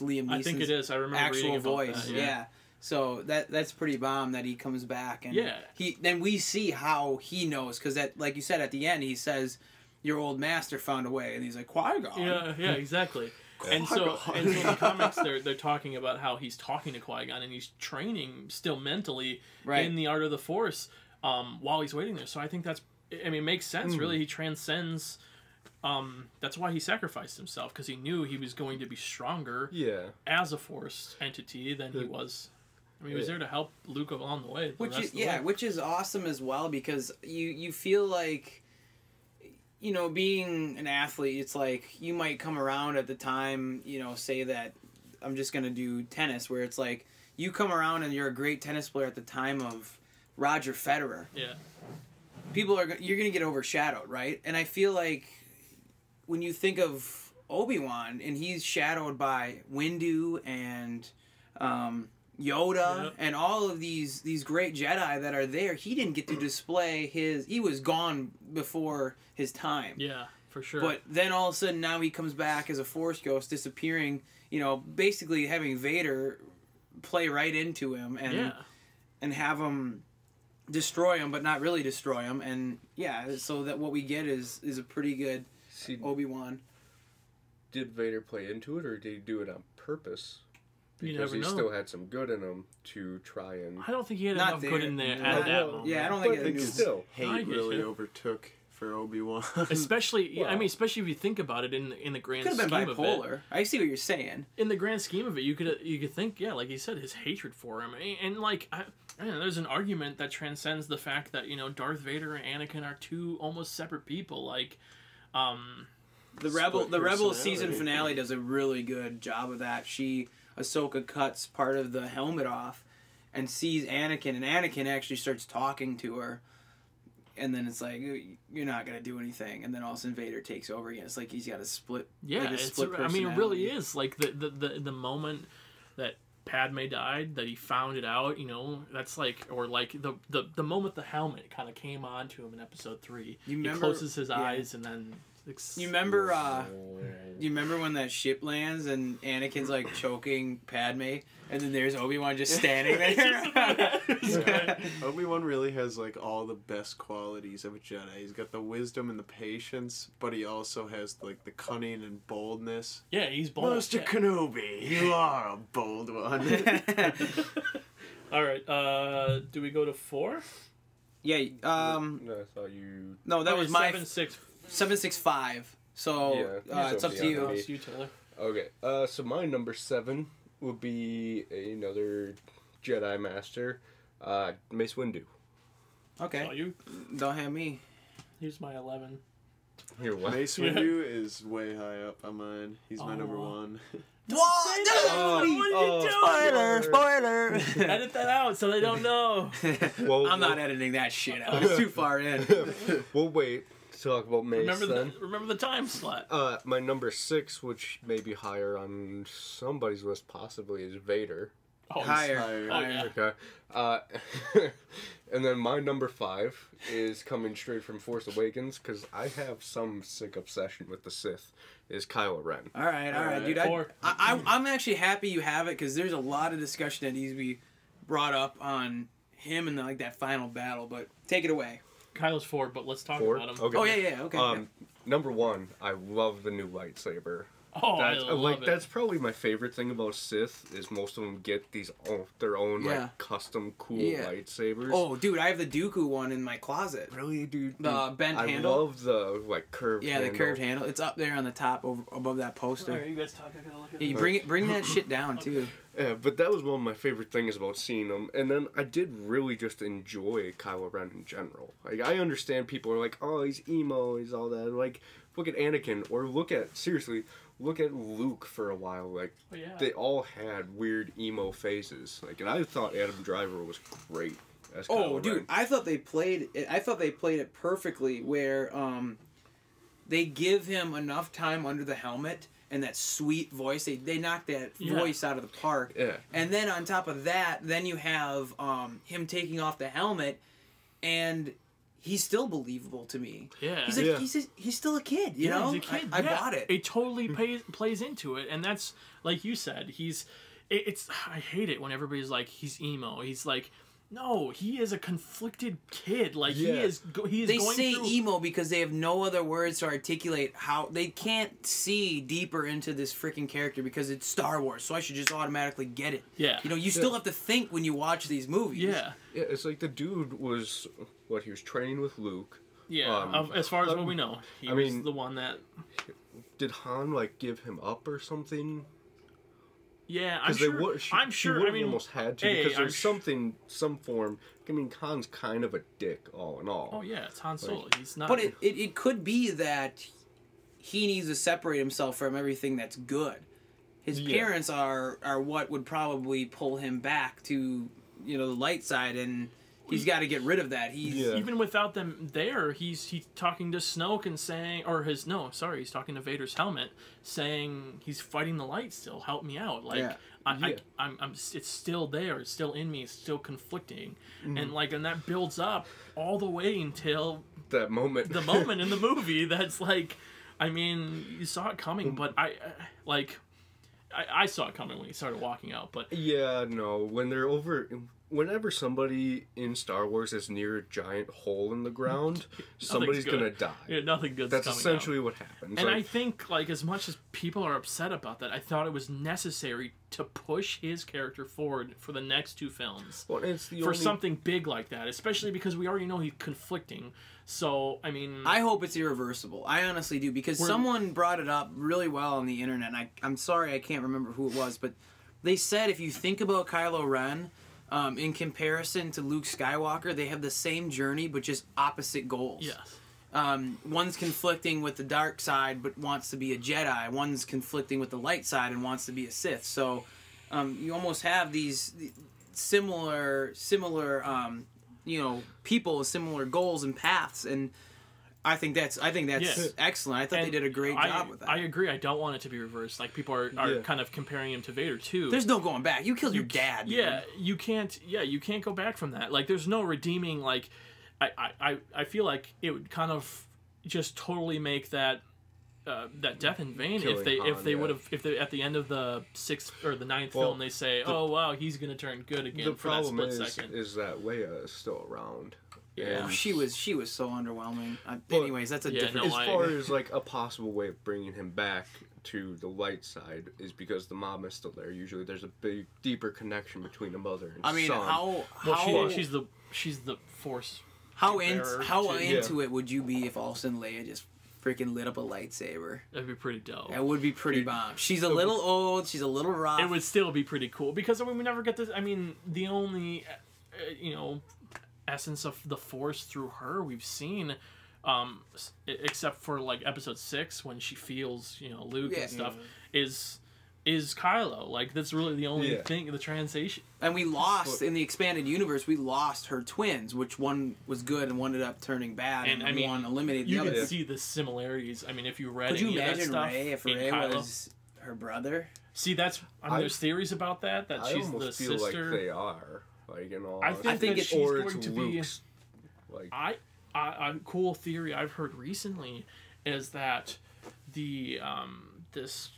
Liam Neeson's I remember actual voice. That, yeah. So that's pretty bomb that he comes back and then we see how he knows, because that, like you said, at the end he says, "Your old master found a way," and he's like, "Qui-Gon." Yeah, exactly. And so in the comics, they're talking about how he's talking to Qui-Gon and he's training still mentally in the Art of the Force while he's waiting there. So I think that's, I mean, it makes sense, really. He transcends. That's why he sacrificed himself, because he knew he was going to be stronger as a Force entity than he was. I mean, he was there to help Luke along the way. Which is awesome as well, because you feel like, you know, being an athlete, it's like you might come around at the time, you know, say that I'm just going to do tennis, where it's like you come around and you're a great tennis player at the time of Roger Federer. Yeah. You're going to get overshadowed, right? And I feel like when you think of Obi-Wan, and he's shadowed by Windu and Yoda and all of these great Jedi that are there, he didn't get to display his... He was gone before his time. Yeah, for sure. But then all of a sudden, now he comes back as a Force ghost, disappearing, you know, basically having Vader play right into him and have him... destroy him, but not really destroy him. And yeah, so that what we get is a pretty good Obi-Wan. Did Vader play into it, or did he do it on purpose? Because he still had some good in him to try and... I don't think he had enough good in there at that moment. Yeah, I don't think it was... Still, hate really overtook for Obi-Wan. Especially, I mean, especially if you think about it in the grand scheme of it. Could have been bipolar. I see what you're saying. In the grand scheme of it, you could think, yeah, like you said, his hatred for him. And like... Yeah, there's an argument that transcends the fact that, you know, Darth Vader and Anakin are two almost separate people. Like, the Rebel season finale does a really good job of that. Ahsoka cuts part of the helmet off and sees Anakin, and Anakin actually starts talking to her. And then it's like, you're not going to do anything. And then all of a sudden Vader takes over again. It's like he's got a split. Yeah, like I mean, it really is. Like, the moment that Padme died, that he found it out, you know, that's like, or like the moment the helmet kind of came on to him in Episode 3. He closes his eyes and then you remember when that ship lands and Anakin's like choking Padme, and then there's Obi-Wan just standing there. Obi-Wan really has like all the best qualities of a Jedi. He's got the wisdom and the patience, but he also has like the cunning and boldness. Yeah, he's bold. Master Kenobi, you are a bold one. All right, do we go to 4? Yeah. No, I thought you. No, that was my 7, 6, 5. So yeah, it's up to you. It's you, Taylor. Okay. So my number 7 would be another Jedi Master, Mace Windu. Okay. So you don't have me. Here's my 11. Your what? Mace Windu is way high up on mine. He's my number 1. Whoa, what are you doing? Spoiler! Spoiler! Edit that out so they don't know. Well, I'm not editing that shit out. It's too far in. We'll wait. Talk about Mace. Remember the time slot. My number 6, which may be higher on somebody's list, possibly, is Vader. Oh, higher. Okay. And then my number 5 is coming straight from Force Awakens, because I have some sick obsession with the Sith. Is Kylo Ren. All right, dude. I'm actually happy you have it, because there's a lot of discussion that needs to be brought up on him and like that final battle. But take it away. Kylo's 4, but let's talk about him. Okay. Oh yeah, okay. Number 1, I love the new lightsaber. Oh, I love it. That's probably my favorite thing about Sith is most of them get these their own custom cool lightsabers. Oh, dude, I have the Dooku one in my closet. Really, dude? The bent handle. I love the curved. Yeah, handle. The curved handle. It's up there on the top, over above that poster. Right, you guys talk. I gotta look at it. Bring that shit down too. Yeah, but that was one of my favorite things about seeing him. And then I did really just enjoy Kylo Ren in general. Like, I understand people are like, oh, he's emo, he's all that. Like, look at Anakin, or look at Luke for a while. Like, they all had weird emo phases. Like, and I thought Adam Driver was great as Kylo Ren. Oh, dude, I thought they played it perfectly, where they give him enough time under the helmet. And that sweet voice, they knocked that voice out of the park. Yeah. And then on top of that, then you have him taking off the helmet, and he's still believable to me. Yeah, he's still a kid. You know, he's a kid. I bought it. It totally plays into it, and that's like you said. I hate it when everybody's like he's emo. He's like No, he is a conflicted kid. Like, yeah. He is they going say through... emo because they have no other words to articulate how... They can't see deeper into this freaking character because it's Star Wars, so I should just automatically get it. Yeah. You know, you still have to think when you watch these movies. Yeah. Yeah, it's like the dude was... What, he was training with Luke. Yeah, as far as what we know. He was the one that... Did Han, like, give him up or something? Yeah, I'm sure. She I mean, almost had to because there's something, some form. I mean, Han's kind of a dick, all in all. Oh yeah, it's Han Solo. Like, he's not. But it could be that he needs to separate himself from everything that's good. His parents are what would probably pull him back to the light side, and he's got to get rid of that. He's even without them there. He's talking to Snoke and saying, or his he's talking to Vader's helmet, saying he's fighting the light still. Help me out, like it's still there. It's still in me. It's still conflicting, and that builds up all the way until that moment. The moment in the movie that's like, I mean, you saw it coming, but I saw it coming when he started walking out. But yeah, no, when they're over. Whenever somebody in Star Wars is near a giant hole in the ground, somebody's going to die. Yeah, nothing good's coming out. That's essentially what happens. And like, I think, like, as much as people are upset about that, I thought it was necessary to push his character forward for the next two films. Well, it's the only... something big like that, especially because we already know he's conflicting. So, I mean... I hope it's irreversible. I honestly do, because someone brought it up really well on the internet, and I'm sorry I can't remember who it was, but they said if you think about Kylo Ren... in comparison to Luke Skywalker, they have the same journey, but just opposite goals. Yes. One's conflicting with the dark side, but wants to be a Jedi. One's conflicting with the light side and wants to be a Sith. So you almost have these similar, people with similar goals and paths. And I think that's excellent. I thought they did a great job with that. I agree. I don't want it to be reversed. Like, people are kind of comparing him to Vader too. There's no going back. You killed your dad. Yeah, you can't. Yeah, you can't go back from that. Like, there's no redeeming. Like, I feel like it would kind of just totally make that that death in vain if they at the end of the 6th or the 9th film they say, oh wow, he's gonna turn good again. The problem is that Leia is still around. Yeah, she was so underwhelming. Anyways, that's a different. As far as like a possible way of bringing him back to the light side is because the mom is still there. Usually, there's a big, deeper connection between the mother and son. I mean, she's the Force. How into it would you be if all of a sudden Leia just freaking lit up a lightsaber? That'd be pretty dope. That would be pretty bomb. She's a little old. She's a little rough. It would still be pretty cool because I mean, we never get this. I mean, the only essence of the Force through her we've seen except for like episode 6 when she feels Luke and stuff is Kylo. Like, that's really the only thing, the translation. And we lost in the expanded universe, we lost her twins, which one was good and one ended up turning bad, and I mean, one eliminated the other. You can see the similarities. I mean, if you read any of that stuff, if Rey was her brother, see that's there's theories about that she's the sister. I almost feel like they are. Like, I think it's going to be. Like, a cool theory I've heard recently is that the this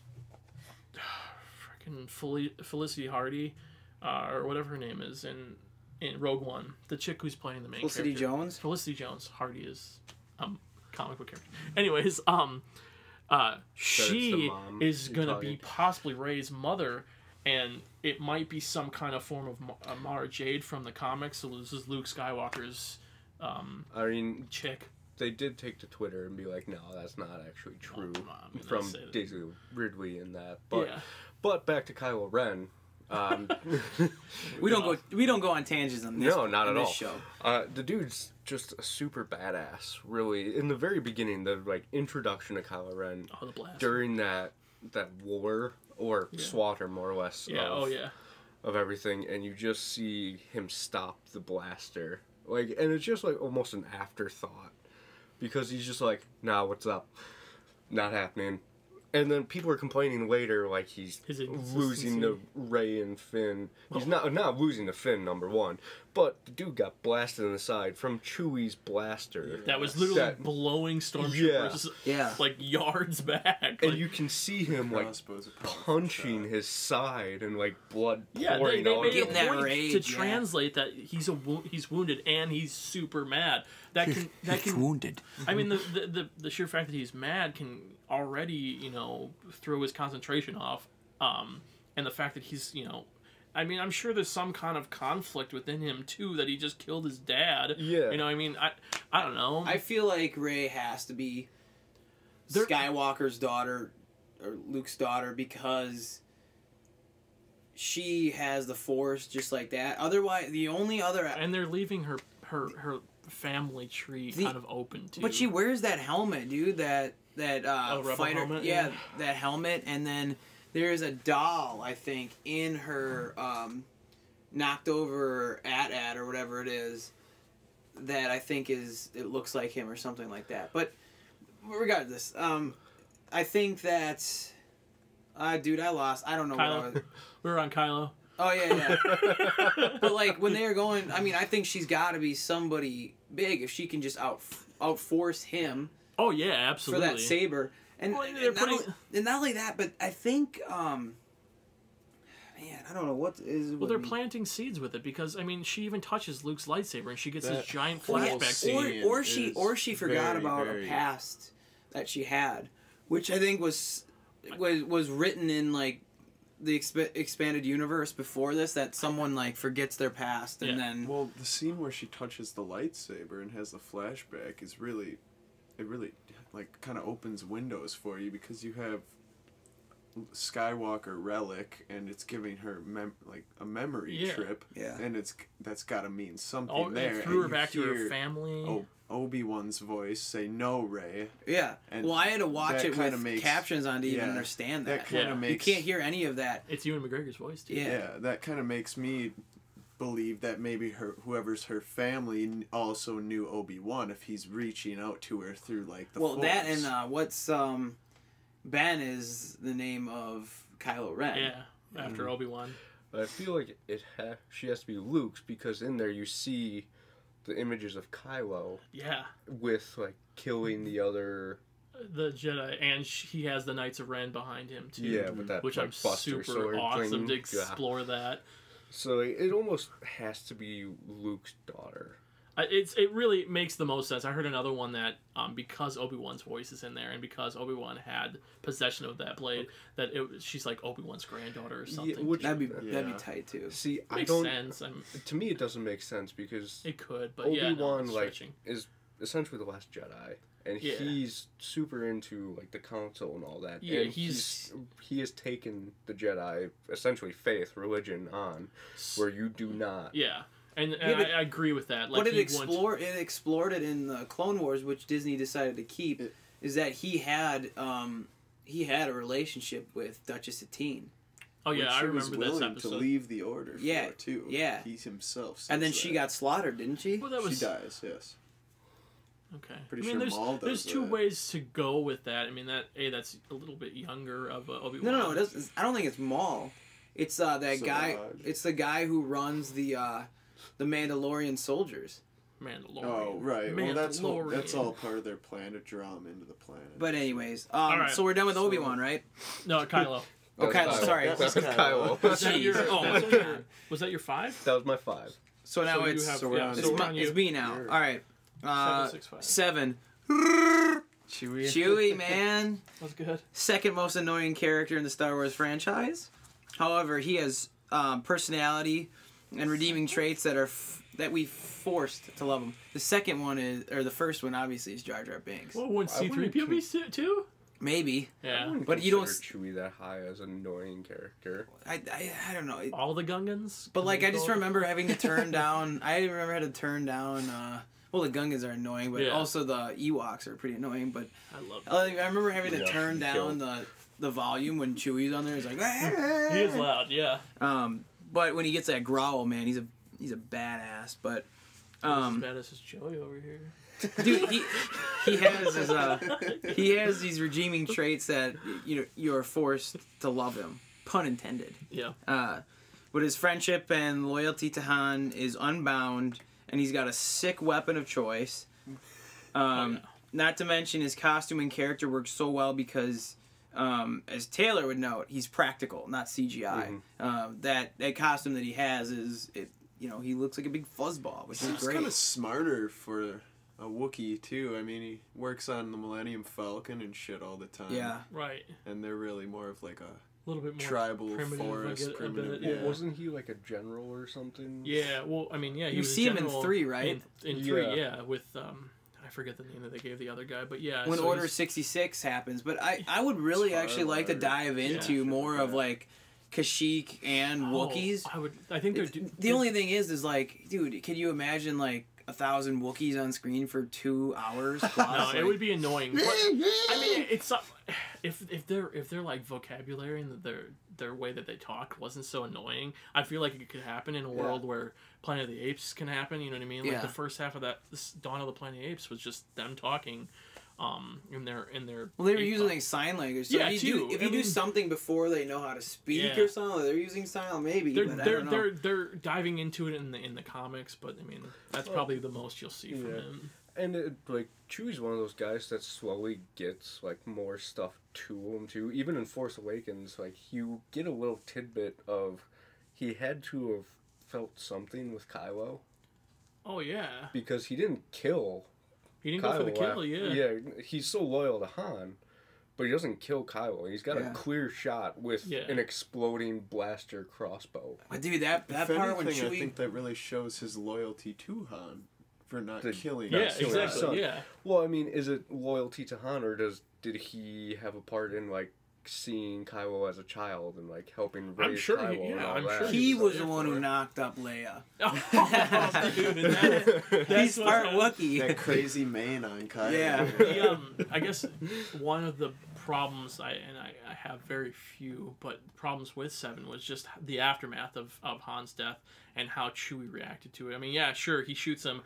freaking Felicity Hardy or whatever her name is in Rogue One, the chick who's playing the main character. Felicity Jones Hardy is comic book character. Anyways, she is gonna be possibly Rey's mother. And it might be some kind of form of Mara Jade from the comics. So this is Luke Skywalker's chick. They did take to Twitter and be like, no, that's not actually true. From Daisy Ridley and that. But but back to Kylo Ren. We don't go on tangents on this. No, not at all. Show. The dude's just a super badass, really. In the very beginning, the introduction to Kylo Ren during that war. Or slaughter, more or less, of everything, and you just see him stop the blaster, and it's just almost an afterthought, because he's just like, nah, what's up, not happening, and then people are complaining later he's losing to Rey and Finn. He's not losing to Finn, number one, But the dude got blasted on the side from Chewie's blaster. That was literally blowing stormtroopers like yards back. And like, you can see him like punching his side and like blood pouring on him. They made a point to translate that he's wounded and he's super mad. That can he's wounded. I mean, the sheer fact that he's mad can already, you know, throw his concentration off. And the fact that he's, you know, I mean, I'm sure there's some kind of conflict within him, too, that he just killed his dad. Yeah. You know, I mean, I don't know. I feel like Rey has to be Skywalker's daughter, or Luke's daughter, because she has the Force just like that. Otherwise, the only other... And they're leaving her family tree kind of open, too. But she wears that helmet, dude, that fighter... Helmet? Yeah, that helmet, and then... There's a doll, I think, in her knocked over at or whatever it is that I think is, it looks like him or something like that. But regardless, I think that, dude, I lost. I don't know. Kylo. What I was... We were on Kylo. Oh, yeah, yeah. But, like, when they are going, I mean, I think she's got to be somebody big if she can just outforce him. Oh, yeah, absolutely. For that saber. And not only that, but I think, man, I don't know what is. Well, they're planting seeds with it because I mean, she even touches Luke's lightsaber and she gets this giant flashback. Or she forgot about a past that she had, which I think was written in like the expanded universe before this. That someone like forgets their past and then. Well, the scene where she touches the lightsaber and has the flashback is really, like kind of opens windows for you because you have Skywalker relic and it's giving her like a memory trip and that's got to mean something there. It threw her back to her family. Oh, Obi-Wan's voice say no, Rey. Yeah. And well, I had to watch it with captions on to even understand that. That kind of makes you can't hear any of that. It's Ewan McGregor's voice too. Yeah, that kind of makes me believe that maybe whoever's her family also knew Obi-Wan if he's reaching out to her through like the Force. That and what's Ben is the name of Kylo Ren. Yeah, after Obi-Wan. I feel like she has to be Luke's because in there you see the images of Kylo. Yeah. With like killing the Jedi, and he has the Knights of Ren behind him too. Yeah, with that which like, I'm Buster super awesome thing. To explore that. So it almost has to be Luke's daughter. It really makes the most sense. I heard another one that because Obi-Wan's voice is in there and because Obi-Wan had possession of that blade, that she's like Obi-Wan's granddaughter or something. Yeah, that'd be tight too. See, I don't. To me, it doesn't make sense because it could. But Obi-Wan is essentially the last Jedi, and he's super into like the Council and all that. Yeah, and he has taken the Jedi essentially religion on, where you do not. Yeah, and I agree with that. Like, but it explored it in the Clone Wars, which Disney decided to keep, is that he had a relationship with Duchess Satine. Oh yeah, I remember this episode. To leave the Order. Yeah, too. Yeah, he himself. And then she got slaughtered, didn't she? Well, she dies. Yes. Okay. Pretty sure there's two ways to go with that. I mean, that's a little bit younger of Obi-Wan. No, it doesn't. I don't think it's Maul. It's that guy. It's the guy who runs the Mandalorian soldiers. Mandalorian. Oh right. Mandalorian. Well, that's all part of their plan to draw him into the planet. But anyways, so we're done with Obi-Wan, right? No, Kylo. Oh, Kylo. Sorry, that was Kylo. Was that your five? That was my five. So now it's me now. All right. 7. Chewie, man. That's good. Second most annoying character in the Star Wars franchise. However, he has personality and redeeming traits that we forced to love him. The second one is, or the first one obviously is Jar Jar Binks. Well, wouldn't C-3PO be too? Maybe. Yeah. But you don't Chewie that high as an annoying character. I don't know. All the Gungans. But like I just remember having to turn down. Well, the Gungans are annoying, but also the Ewoks are pretty annoying. But I love them. I remember having to turn down the volume when Chewie's on there. He's like, ah! He is loud, yeah. But when he gets that growl, man, he's a badass. But as badass as Joey over here. Dude, he has these redeeming traits that you know you're forced to love him. Pun intended. Yeah. But his friendship and loyalty to Han is unbound, and he's got a sick weapon of choice. Not to mention his costume and character work so well because, as Taylor would note, he's practical, not CGI. That costume that he has is, you know, he looks like a big fuzzball, which is great. Kind of smarter for a Wookiee too. I mean, he works on the Millennium Falcon and shit all the time. Yeah, right. And they're really more of like a little bit more tribal primitive, forest like primitive. Yeah. Well, wasn't he like a general or something? Yeah. Well, I mean, yeah. He you was see him in 3, right? In 3, yeah. With I forget the name that they gave the other guy, but yeah. When so Order 66 happens, but I would really actually like to dive into more of like Kashyyyk and Wookiees. I think the only thing is like, dude, can you imagine like 1,000 Wookiees on screen for 2 hours plus? No, it would be annoying. But, I mean, it's if they're like vocabulary and their way that they talk wasn't so annoying, I feel like it could happen in a world where Planet of the Apes can happen. You know what I mean? Like the first half of that Dawn of the Planet of the Apes was just them talking. In their well, they were using like sign language. So yeah, if you do something before they know how to speak or something, they're using sign language. Maybe they're diving into it in the comics, but I mean that's probably the most you'll see from him. And it, like Chewie's one of those guys that slowly gets like more stuff to him too. Even in Force Awakens, like you get a little tidbit of he had to have felt something with Kylo. Oh yeah, because he didn't kill. He didn't go for the kill, Yeah, he's so loyal to Han, but he doesn't kill Kylo. He's got a clear shot with an exploding blaster crossbow. But dude, that part when Chewie... I think that really shows his loyalty to Han for not killing him. Yeah, exactly, yeah. Well, I mean, is it loyalty to Han, or did he have a part in, like, seeing Kylo as a child and like helping raise Kylo. He was the one who knocked up Leia. Dude, he's part Wookiee. That crazy mane on Kylo. Yeah. The, I guess one of the problems I have very few, but problems with 7 was just the aftermath of Han's death and how Chewie reacted to it. I mean, yeah, sure, he shoots him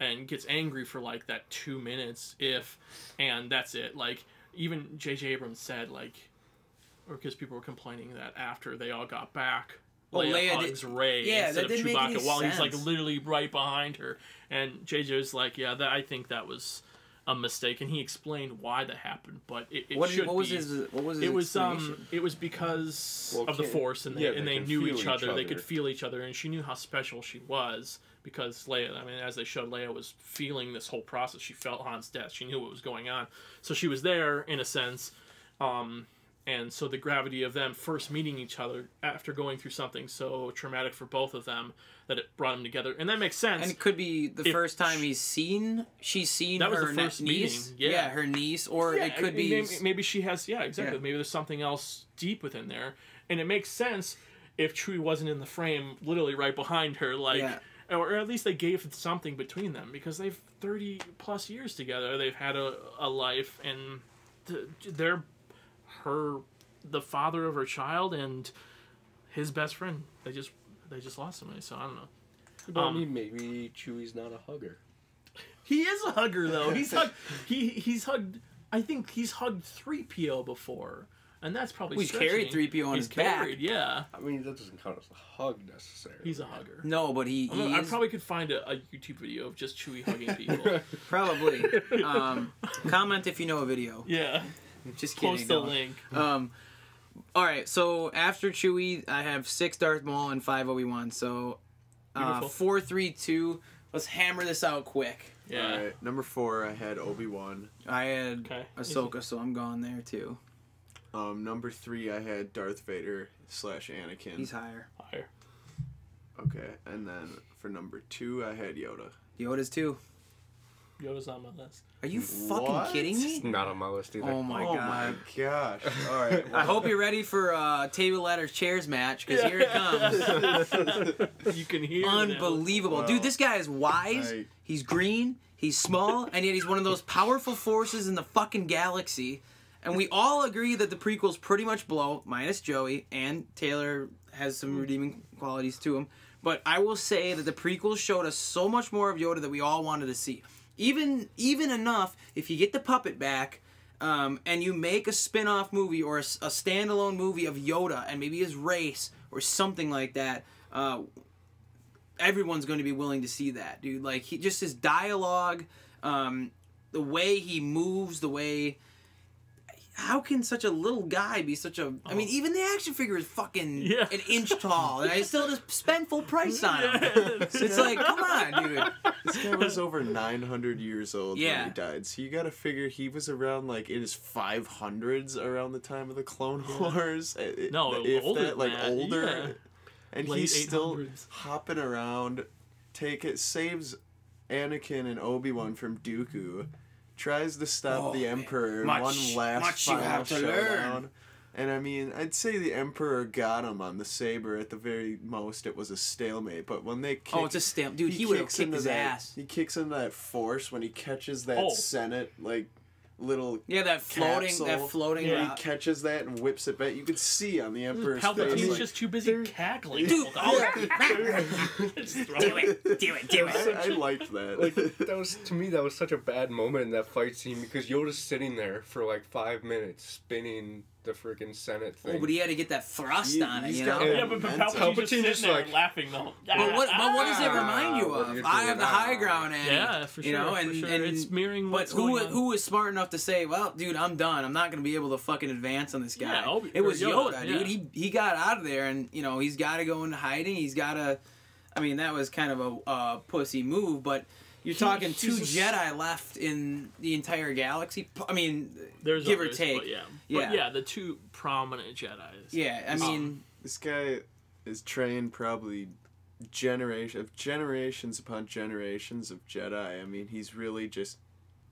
and gets angry for like that 2 minutes, and that's it. Like even J.J. Abrams said like. Or because people were complaining that after they all got back, Leia hugs Rey instead of Chewbacca while he's like literally right behind her. And JJ's like, yeah, I think that was a mistake. And he explained why that happened, but it was because of the Force, and they knew each other. They could feel each other, and she knew how special she was because Leia. I mean, as they showed, Leia was feeling this whole process. She felt Han's death. She knew what was going on, so she was there in a sense. And so the gravity of them first meeting each other after going through something so traumatic for both of them that it brought them together. And that makes sense. And it could be the first time she's seen her niece. Meeting. Yeah, her niece. Or it could be... Maybe she has... Yeah, exactly. Yeah. Maybe there's something else deep within there. And it makes sense if Chewie wasn't in the frame literally right behind her. Like, or at least they gave something between them because they've 30 plus years together. They've had a life and they're... the father of her child and his best friend. They just lost somebody, so I don't know. But I mean, maybe Chewie's not a hugger. He is a hugger though. He's hugged I think he's hugged 3PO before. And that's probably carried 3PO on his back. Yeah. I mean, that doesn't count as a hug necessarily. He's a hugger. No, but I probably could find a YouTube video of just Chewie hugging people. Probably. Comment if you know a video. Yeah. Just kidding. Post the link. All right, so after Chewie, I have 6 Darth Maul and 5 Obi-Wan. So 4, 3, 2. Let's hammer this out quick. Yeah. All right, number 4, I had Obi-Wan. I had Ahsoka, so I'm going there too. Number 3, I had Darth Vader / Anakin. He's higher. Higher. Okay, and then for number 2, I had Yoda. Yoda's 2. Yoda's not on my list. Are you fucking kidding me? It's not on my list either. Oh my gosh. All right. Well. I hope you're ready for table, ladder, chairs match because here it comes. You can hear it. Unbelievable. Wow. Dude, this guy is wise. He's green. He's small. And yet he's one of those powerful forces in the fucking galaxy. And we all agree that the prequels pretty much blow, minus Joey. And Taylor has some redeeming qualities to him. But I will say that the prequels showed us so much more of Yoda that we all wanted to see. Even enough, if you get the puppet back, and you make a spin-off movie or a standalone movie of Yoda and maybe his race or something like that, everyone's going to be willing to see that, dude. Like, he, just his dialogue, the way he moves, the way... How can such a little guy be such a... I mean, even the action figure is fucking an inch tall, and I still just spend full price on it. So it's like, come on, dude. This guy was over 900 years old when he died, so you gotta figure he was around, like, in his 500s around the time of the Clone Wars. Older. Yeah. And late he's 800s. Still hopping around, saves Anakin and Obi-Wan from Dooku, tries to stop the Emperor in one last final showdown. And I mean, I'd say the Emperor got him on the saber. At the very most, it was a stalemate. But when they kick, it's a stalemate. Dude, he would have kicked his ass. He kicks into that force when he catches that Senate, like, little that floating he catches that and whips it back. You could see on the Emperor's face. He's like, just too busy cackling. Dude, do it. I liked that. Like, that was, to me, that was such a bad moment in that fight scene, because Yoda's sitting there for like 5 minutes spinning the freaking Senate thing. Oh, but he had to get that thrust on it, you know? Yeah, but Palpatine's just sitting there laughing the whole... But what does it remind you of? I have the high ground, and you know, for sure. It's mirroring what's going on. But who was smart enough to say, well, dude, I'm done. I'm not going to be able to fucking advance on this guy. Yeah, it was Yoda, dude. He got out of there, and, you know, he's got to go into hiding. He's got to... I mean, that was kind of a pussy move, but... You're talking two Jedi left in the entire galaxy. I mean, there's give others, or take. But the two prominent Jedi. Yeah, I mean... This guy is trained probably generations upon generations of Jedi. I mean, he's really just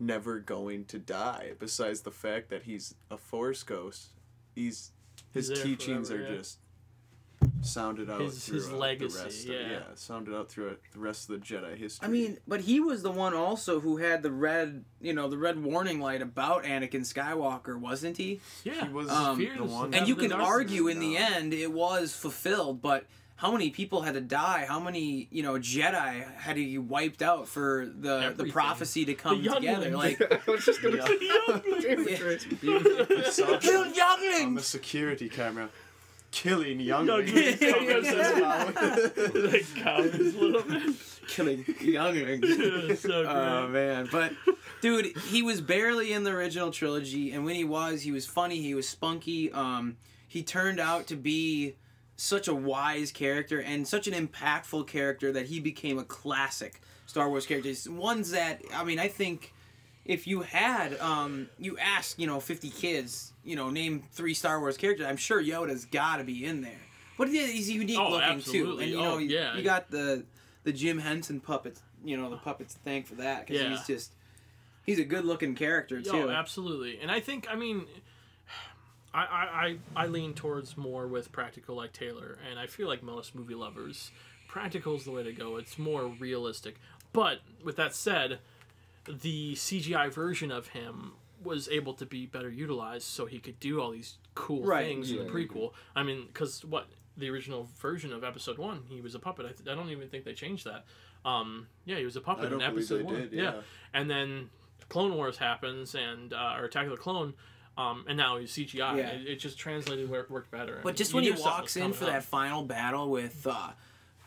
never going to die. Besides the fact that he's a Force ghost, his teachings forever, are just... sounded out his legacy, sounded out throughout the rest of the Jedi history. I mean, but he was the one also who had the red warning light about Anakin Skywalker, wasn't he? Yeah, he was the one. And you can argue in the end it was fulfilled, but how many people had to die? How many Jedi had to be wiped out for the prophecy to come together? Like, I was just gonna say, kill younglings. On the security camera. Killing younglings. Killing younglings. Oh, man. But, dude, he was barely in the original trilogy, and when he was funny, he was spunky. He turned out to be such a wise character and such an impactful character that he became a classic Star Wars character. Ones that, I mean, I think... If you had, you ask, 50 kids, name 3 Star Wars characters, I'm sure Yoda's got to be in there. But he's unique looking, absolutely. Too. And, you got the Jim Henson puppets, the puppets to thank for that, because he's a good-looking character, too. Oh, absolutely. And I think, I lean towards more with practical like Taylor, and I feel like most movie lovers, practical's the way to go. It's more realistic. But, with that said... The CGI version of him was able to be better utilized, so he could do all these cool things in the prequel. I mean, because the original version of Episode 1, he was a puppet. I don't even think they changed that. He was a puppet in Episode 1. Did. And then Clone Wars happens, and or Attack of the Clone, and now he's CGI. Yeah. It just translated where it worked better. But just when he walks in for that final battle with...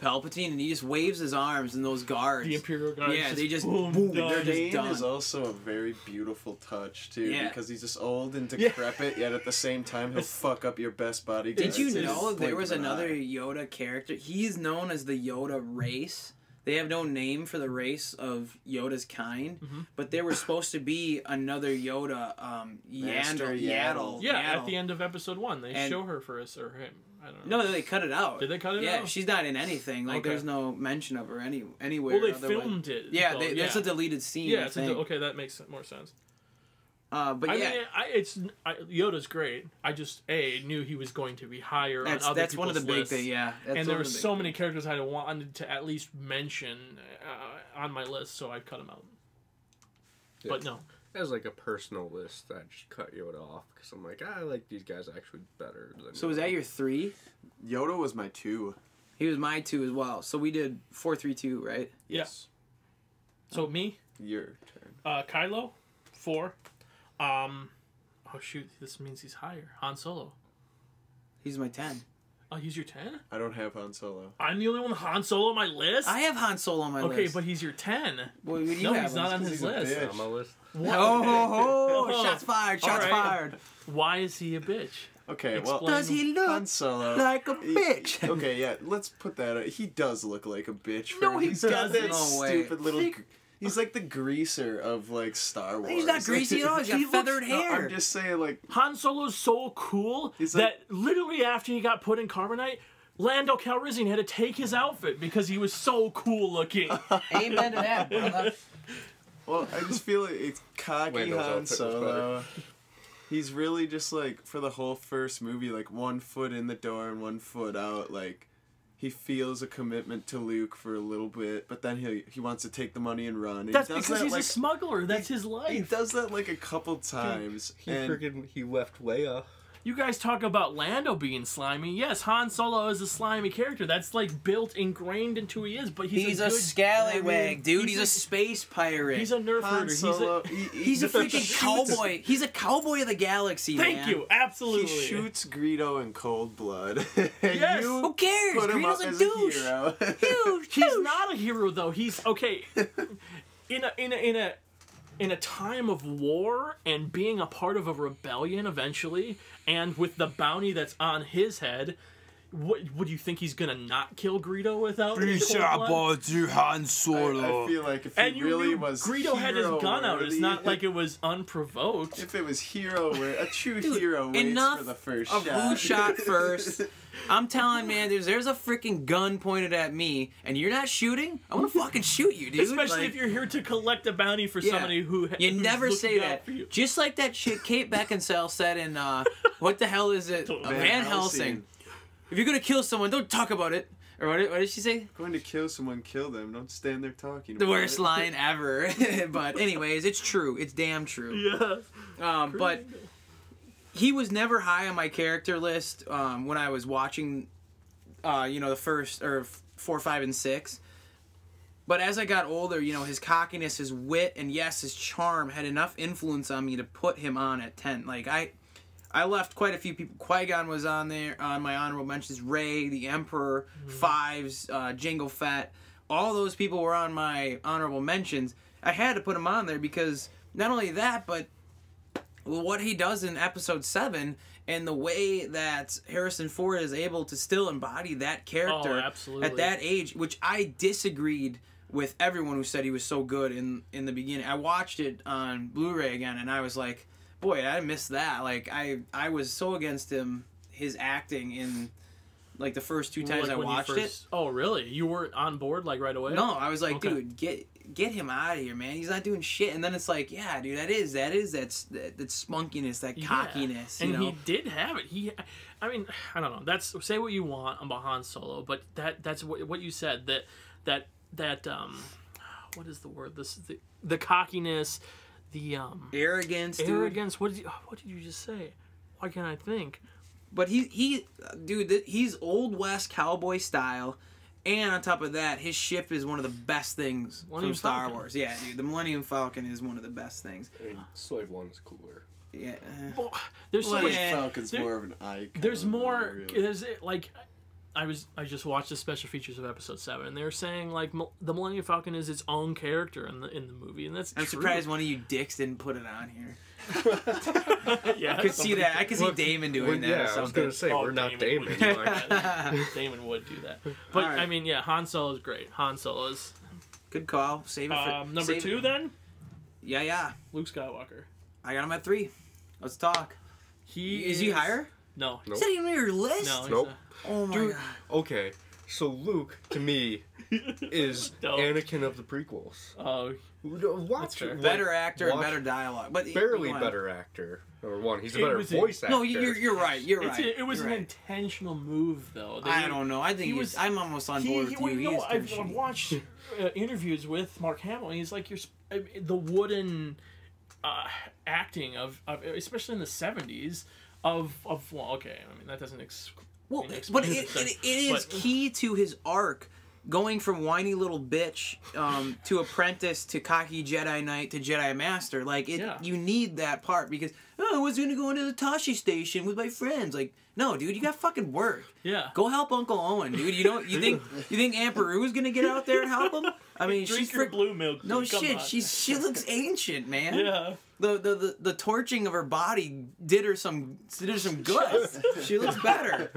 Palpatine, and he just waves his arms, and those guards, the Imperial guards, they just boom, their name is also a very beautiful touch too, because he's just old and decrepit, yet at the same time he'll fuck up your best bodyguard. Did you know there was another Yoda character? He's known as the Yoda race. They have no name for the race of Yoda's kind, but there was supposed to be another Yoda, Yaddle. Yeah, at the end of Episode 1, they show her or him. I don't know. No, they cut it out. Did they cut it out? Yeah, she's not in anything. Like, there's no mention of her anywhere. Well, they filmed it. Yeah, that's a deleted scene. Yeah, okay, that makes more sense. But Yoda's great. I just knew he was going to be higher on other people's lists. That's one of the big things. Yeah, and there were so many characters I wanted to at least mention on my list, so I cut them out. Yeah. But no, that was like a personal list. I just cut Yoda off because I'm like, I like these guys actually better than. So Yoda. Was that your 3? Yoda was my 2. He was my 2 as well. So we did 4, 3, 2, right? Yes. Yeah. So me. Your turn. Kylo, 4. Oh, shoot. This means he's higher. Han Solo. He's my 10. Oh, he's your 10? I don't have Han Solo. I'm the only one with Han Solo on my list? I have Han Solo on my list. Okay, but he's your 10. Well, no, he's not on his list. He's on my list. What? Oh, ho, ho. Shots fired. Shots fired. Why is he a bitch? Okay, well, does he look like a bitch? Okay, yeah, let's put that out. He does look like a bitch. No, he doesn't. Got that stupid little... He's like the greaser of, like, Star Wars. He's not greasy at all. He's got feathered hair. I'm just saying, like... Han Solo's so cool that literally after he got put in carbonite, Lando Calrissian had to take his outfit because he was so cool looking. Amen to that, brother. Well, I just feel like it's cocky Han Solo. He's really just, like, for the whole first movie, like, 1 foot in the door and 1 foot out, like... He feels a commitment to Luke for a little bit, but then he wants to take the money and run. And that's because he's like, a smuggler. That's his life. He does that like a couple times. He left Leia. You guys talk about Lando being slimy. Yes, Han Solo is a slimy character. That's like built, ingrained into who he is. But he's a scallywag, dude. He's a space pirate. He's a nerf herder. He's a freaking cowboy. He's a cowboy of the galaxy. Thank you, man. Absolutely. He shoots Greedo in cold blood. Yes. Who cares? Greedo's a douche. Huge. He's not a hero though. He's okay. In a time of war and being a part of a rebellion eventually, and with the bounty that's on his head, what would you think he's gonna not kill Greedo without? Han Solo. I feel like if he really was, Greedo had his gun out. It's not like it was unprovoked. If it was a true hero waits for the first shot. Who shot first? I'm telling, man, there's a freaking gun pointed at me, and you're not shooting? I want to fucking shoot you, dude. Especially like, if you're here to collect a bounty for somebody who... You never say that. Just like that shit Kate Beckinsale said in, what the hell is it? Van Helsing. If you're going to kill someone, don't talk about it. Or what did she say? Going to kill someone, kill them. Don't stand there talking about it. The worst line ever. But anyways, it's true. It's damn true. Yeah. But... He was never high on my character list when I was watching, you know, the first, or 4, 5, and 6. But as I got older, you know, his cockiness, his wit, and yes, his charm had enough influence on me to put him on at 10. Like, I left quite a few people. Qui-Gon was on there, on my honorable mentions. Rey, the Emperor, Fives, Jango Fett. All those people were on my honorable mentions. I had to put him on there because not only that, but... Well, what he does in Episode 7 and the way that Harrison Ford is able to still embody that character at that age, which I disagreed with everyone who said he was so good in the beginning. I watched it on Blu-ray again, and I was like, boy, I missed that. Like, I was so against him, his acting in... Like, the first 2 times I watched it. Oh, really? You weren't on board, like, right away? No, I was like, dude, get him out of here, man. He's not doing shit. And then it's like, yeah, dude, that spunkiness, that cockiness, you know? And he did have it. I mean, I don't know. Say what you want about Han Solo, but that's what you said. What is the word? The cockiness, the... Arrogance, dude. Arrogance. What did you just say? Why can't I think? But he's Old West cowboy style, and on top of that, his ship is one of the best things from Star Wars. Yeah, dude, the Millennium Falcon is one of the best things. I mean, Slave One is cooler. Yeah. Well, there's so much. Falcon's more of an icon. There's more. Really. There's like, I just watched the special features of Episode 7, and they're saying like the Millennium Falcon is its own character in the movie, and that's. I'm surprised one of you dicks didn't put it on here. Yeah, I could see that. I could see Damon doing that. Yeah, or something. I was gonna say we're not Damon. Damon would do that. But right. I mean, yeah, Han Solo is great. Han Solo is good call. Save it for number 2, then. Yeah, yeah. Luke Skywalker. I got him at 3. Let's talk. Is he higher? No. Nope. Is that even on your list? No. Nope. Oh my god. Okay, so Luke to me is Anakin of the prequels. Oh. Better actor and better dialogue, but barely better actor. Or one, he's a better voice actor. No, you're right. You're right. It was an intentional move, though. I don't know. I think I'm almost on board with you. No, I've watched interviews with Mark Hamill, and he's like, the wooden acting of, especially in the 70s, of well, okay, I mean that doesn't. Well, but it is key to his arc. going from whiny little bitch to apprentice to cocky Jedi Knight to Jedi Master. Like, you need that part because, oh, I was going to go into the Tashi station with my friends. Like, no, dude, you got fucking work. Yeah. Go help Uncle Owen, dude. You don't. You think Aunt Beru's going to get out there and help him? I mean, she's your blue milk. No shit, she looks ancient, man. Yeah. The torching of her body did her some good. She looks better.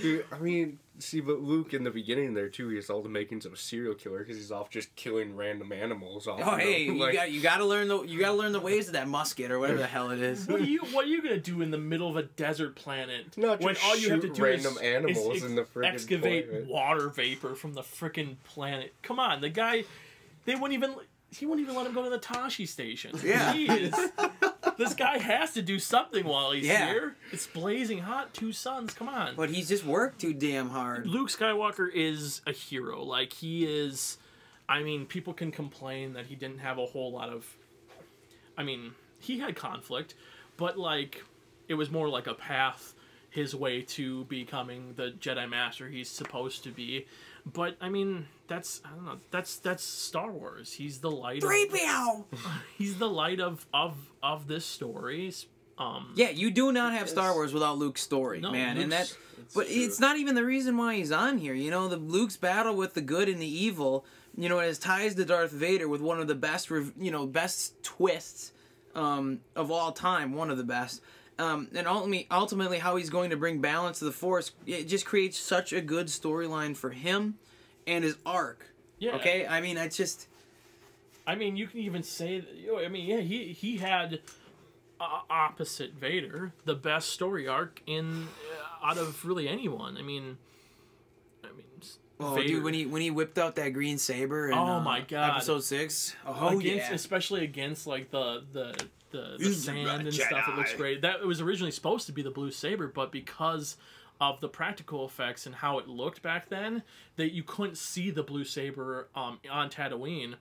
Dude, I mean, see, but Luke in the beginning there too, he has all the makings of a serial killer because he's off just killing random animals. Off you gotta learn the ways of that musket or whatever the hell it is. What are you gonna do in the middle of a desert planet? Not when all you have to do is in the excavate planet. Water vapor from the frickin' planet. Come on, the guy, he won't even let him go to the Tashi station. Yeah. Jeez. This guy has to do something while he's here. It's blazing hot, two suns, come on. But he's just worked too damn hard. Luke Skywalker is a hero. Like, he is... I mean, people can complain that he didn't have a whole lot of... I mean, he had conflict, but, like, it was more like a path, his way to becoming the Jedi Master he's supposed to be. But, I mean, that's, I don't know, that's Star Wars. He's the light of... 3PO! He's the light of this story. Yeah, you do not have Star Wars without Luke's story, no, man. And that, but true. It's not even the reason why he's on here. You know, the Luke's battle with the good and the evil, you know, as ties to Darth Vader with one of the best, you know, best twists of all time, one of the best. And ultimately how he's going to bring balance to the Force, it just creates such a good storyline for him and his arc. Yeah. Okay? I mean, it's just... I mean, you can even say... That, you know, I mean, yeah, he had, opposite Vader, the best story arc in out of really anyone. I mean... Oh, Vader. Dude, when he whipped out that green saber in my God. Episode 6. Oh, against, yeah. Especially against, like, the sand and stuff, it looks great. That it was originally supposed to be the blue saber, but because of the practical effects and how it looked back then, that you couldn't see the blue saber on Tatooine,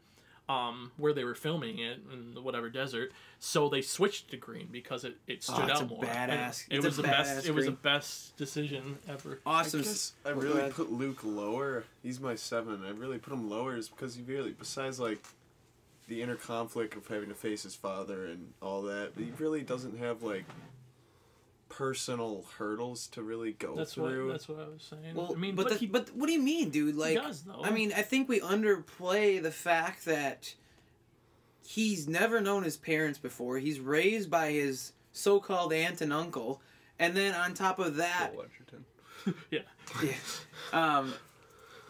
where they were filming it in the whatever desert. So they switched to green because it stood out more. Badass. It was the best. It was the best decision ever. Awesome. I really put Luke lower. He's my 7. I really put him lower is because he really, besides like the inner conflict of having to face his father and all that, but he really doesn't have, like, personal hurdles to really go through. That's what I was saying. Well, I mean, but what do you mean, dude? Like, he does, though. I mean, I think we underplay the fact that he's never known his parents before. He's raised by his so-called aunt and uncle, and then on top of that... Yeah. Yeah.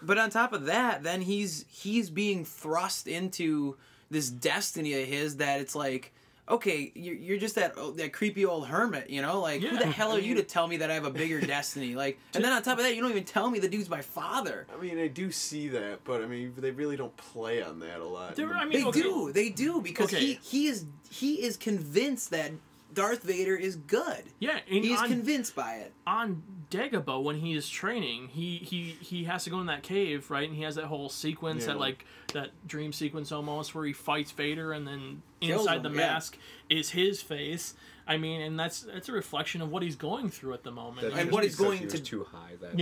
But on top of that, then he's being thrust into this destiny of his that it's like, okay, you're just that creepy old hermit, you know? Like, who the hell are you to tell me that I have a bigger destiny? Like, and then on top of that, you don't even tell me the dude's my father. I mean, I do see that, but I mean, they really don't play on that a lot. I mean, they do because he is convinced that Darth Vader is good. Yeah, and he's convinced by it. On Dagobah, when he is training, he has to go in that cave, right? And he has that whole sequence, that like that dream sequence almost, where he fights Vader, and then inside the mask is his face. I mean, and that's a reflection of what he's going through at the moment, and what he's going to too high. That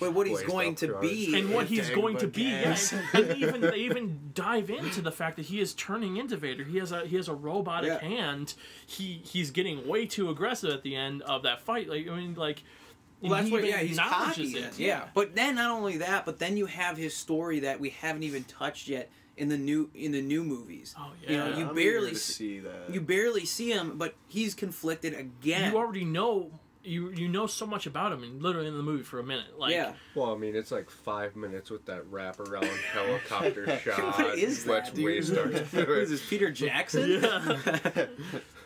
but what he's going to be, and what he's going to be. Yes, and even they even dive into the fact that he is turning into Vader. He has a robotic hand. He's getting way too aggressive at the end of that fight. Like, I mean, like. Well, that's what he's cocky. Yeah, but then not only that, but then you have his story that we haven't even touched yet. In the new movies, you know, you barely see that. You barely see him, but he's conflicted again. You already know you know so much about him, and literally in the movie for a minute. Like, well, I mean, it's like 5 minutes with that wraparound helicopter shot. What is that, dude? Is this Peter Jackson?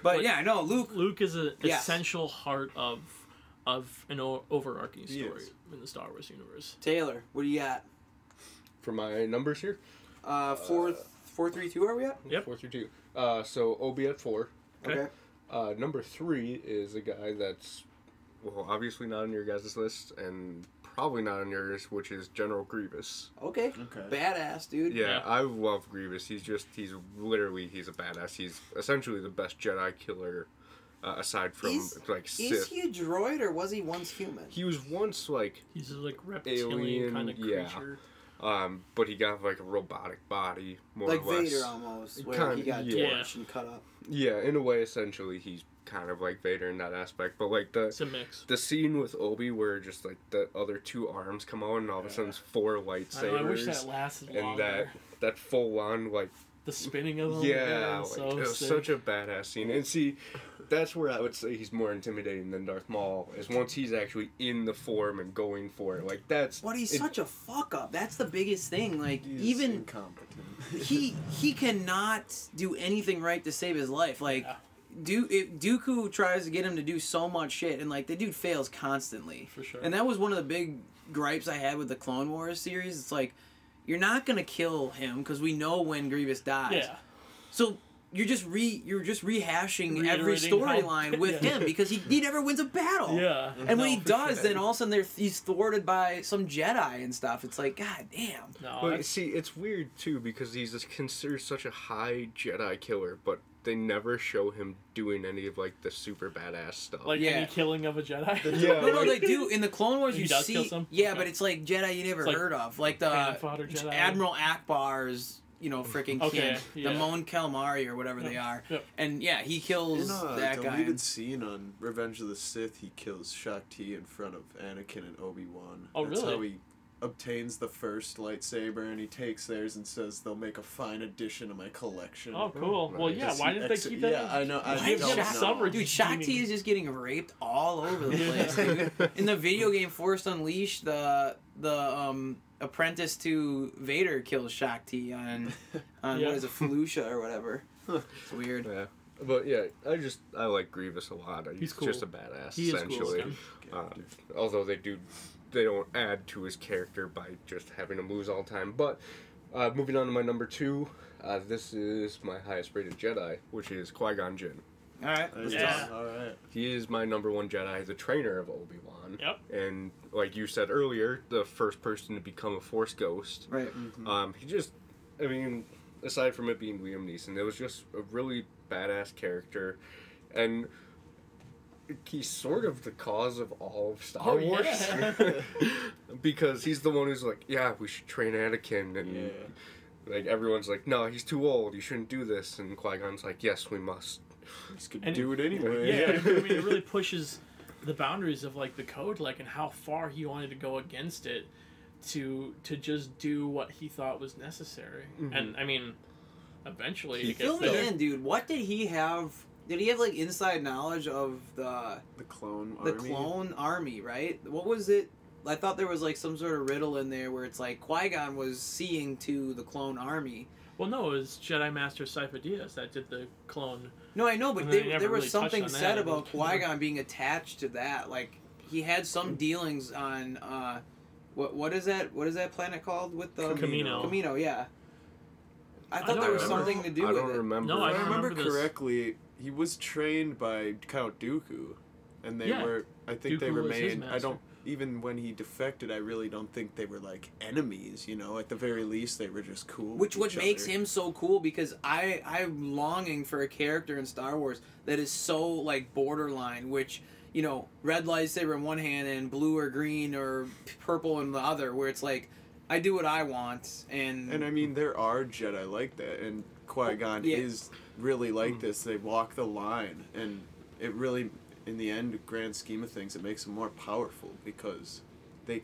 But yeah, I know Luke is an essential heart of an overarching story in the Star Wars universe. Taylor, what do you got for my numbers here? 432 are we at? Yep. 432. So Obi at 4. Okay. Number 3 is a guy that's, well, obviously not on your guys' list and probably not on yours, which is General Grievous. Okay. Badass dude. Yeah, I love Grievous. He's a badass. He's essentially the best Jedi killer. Aside from like Sith. Is he a droid or was he once human? He was once like reptilian kind of creature. But he got like a robotic body, more like or less. Like Vader almost, where kind of, he got torched and cut up. Yeah, in a way, essentially, he's kind of like Vader in that aspect. But like the, it's a mix. The scene with Obi where just like the other two arms come out and all of a sudden it's four lightsabers. I wish that lasted longer. And that full on like... the spinning of them. Yeah, like, so it was sick. Such a badass scene. And see, that's where I would say he's more intimidating than Darth Maul, is once he's actually in the form and going for it. Like, that's... But he's such a fuck-up. That's the biggest thing. Like, he's even... incompetent. He cannot do anything right to save his life. Like, Dooku tries to get him to do so much shit, and, like, the dude fails constantly. For sure. And that was one of the big gripes I had with the Clone Wars series. It's like... you're not gonna kill him because we know when Grievous dies. Yeah. So you're just rehashing every storyline with him because he never wins a battle. Yeah. And when he does, then all of a sudden he's thwarted by some Jedi and stuff. It's like, God damn. No, but see, it's weird too because he's just considered such a high Jedi killer, but they never show him doing any of like the super badass stuff, like any killing of a Jedi. Yeah, no, they do in the Clone Wars. You see, kill some? Yeah, but it's like Jedi you never heard of, like the Jedi. Admiral Akbar's, you know, freaking kid, the Mon Calamari or whatever they are, and he kills that guy. In a deleted scene on Revenge of the Sith, he kills Shakti in front of Anakin and Obi-Wan. Oh, that's really? How he obtains the first lightsaber, and he takes theirs and says they'll make a fine addition to my collection. Oh, cool. Right. Well, yeah. Why didn't they keep that? Yeah, I know. Dude, Shakti is just getting raped all over the place. Dude. In the video game Force Unleashed, the apprentice to Vader kills Shakti on what is a Felucia or whatever. It's weird. Yeah. But yeah, I like Grievous a lot. He's cool. Just a badass, essentially. Cool. Although they don't add to his character by just having him lose all the time. But moving on to my number two, this is my highest rated Jedi, which is Qui-Gon Jinn. All right. All right. He is my number one Jedi, the trainer of Obi-Wan. Yep. And like you said earlier, the first person to become a Force ghost. Right. Mm-hmm. He just, I mean, aside from it being Liam Neeson, it was just a really badass character. And... he's sort of the cause of all of Star Wars. Because he's the one who's like, yeah, we should train Anakin, and like everyone's like, no, he's too old, you shouldn't do this, and Qui-Gon's like, yes, we must. He's gonna do it anyway. Yeah, I mean, it really pushes the boundaries of like the code, like, and how far he wanted to go against it to just do what he thought was necessary. Mm-hmm. And I mean, eventually he filled it in, dude. What did he have? Did he have like inside knowledge of the clone army? Right? What was it? I thought there was like some sort of riddle in there where it's like Qui-Gon was seeing to the clone army. Well, no, it was Jedi Master Sifo Dyas that did the clone. No, I know, but there was really something said about Qui-Gon being attached to that. Like he had some dealings on what is that planet called with the Kamino? Kamino, yeah. I thought there was something to do with it. I don't remember. No, I remember correctly. He was trained by Count Dooku, and they were, I think they remained, even when he defected, I really don't think they were, like, enemies, you know? At the very least, they were just cool. Which makes him so cool, because I'm longing for a character in Star Wars that is so, like, borderline, which, you know, red lightsaber in one hand and blue or green or purple in the other, where it's like, I do what I want, and I mean, there are Jedi like that, and Qui-Gon is... really like this. They walk the line, and it really, in the end, grand scheme of things, it makes them more powerful because they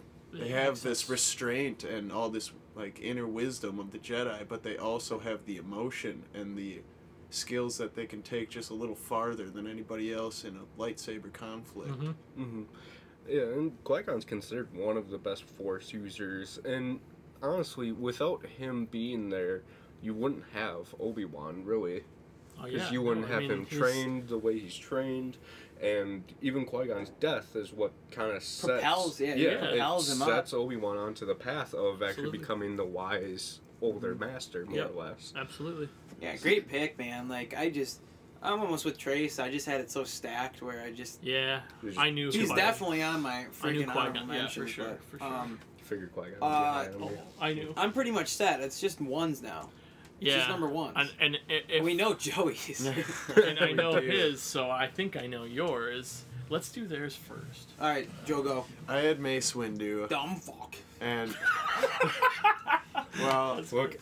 have this restraint and all this like inner wisdom of the Jedi, but they also have the emotion and the skills that they can take just a little farther than anybody else in a lightsaber conflict. Mm-hmm. Mm-hmm. Yeah, and Qui-Gon's considered one of the best Force users, and honestly, without him being there, you wouldn't have Obi-Wan, really. Because you wouldn't have him trained the way he's trained, and even Qui-Gon's death is what kind of sets Obi-Wan onto the path of actually becoming the wise older master, more or less. Absolutely. Yeah, great pick, man. Like, I'm almost with Trace. I just had it so stacked where I just... Yeah, I knew He's definitely on my freaking honorable mention. Yeah, for sure. Figured Qui-Gon. I knew. I'm pretty much set. It's just ones now. It's just number ones. And we know Joey's. And I know his, so I think I know yours. Let's do theirs first. All right, Joe, go. I had Mace Windu. Dumb fuck. And well, look,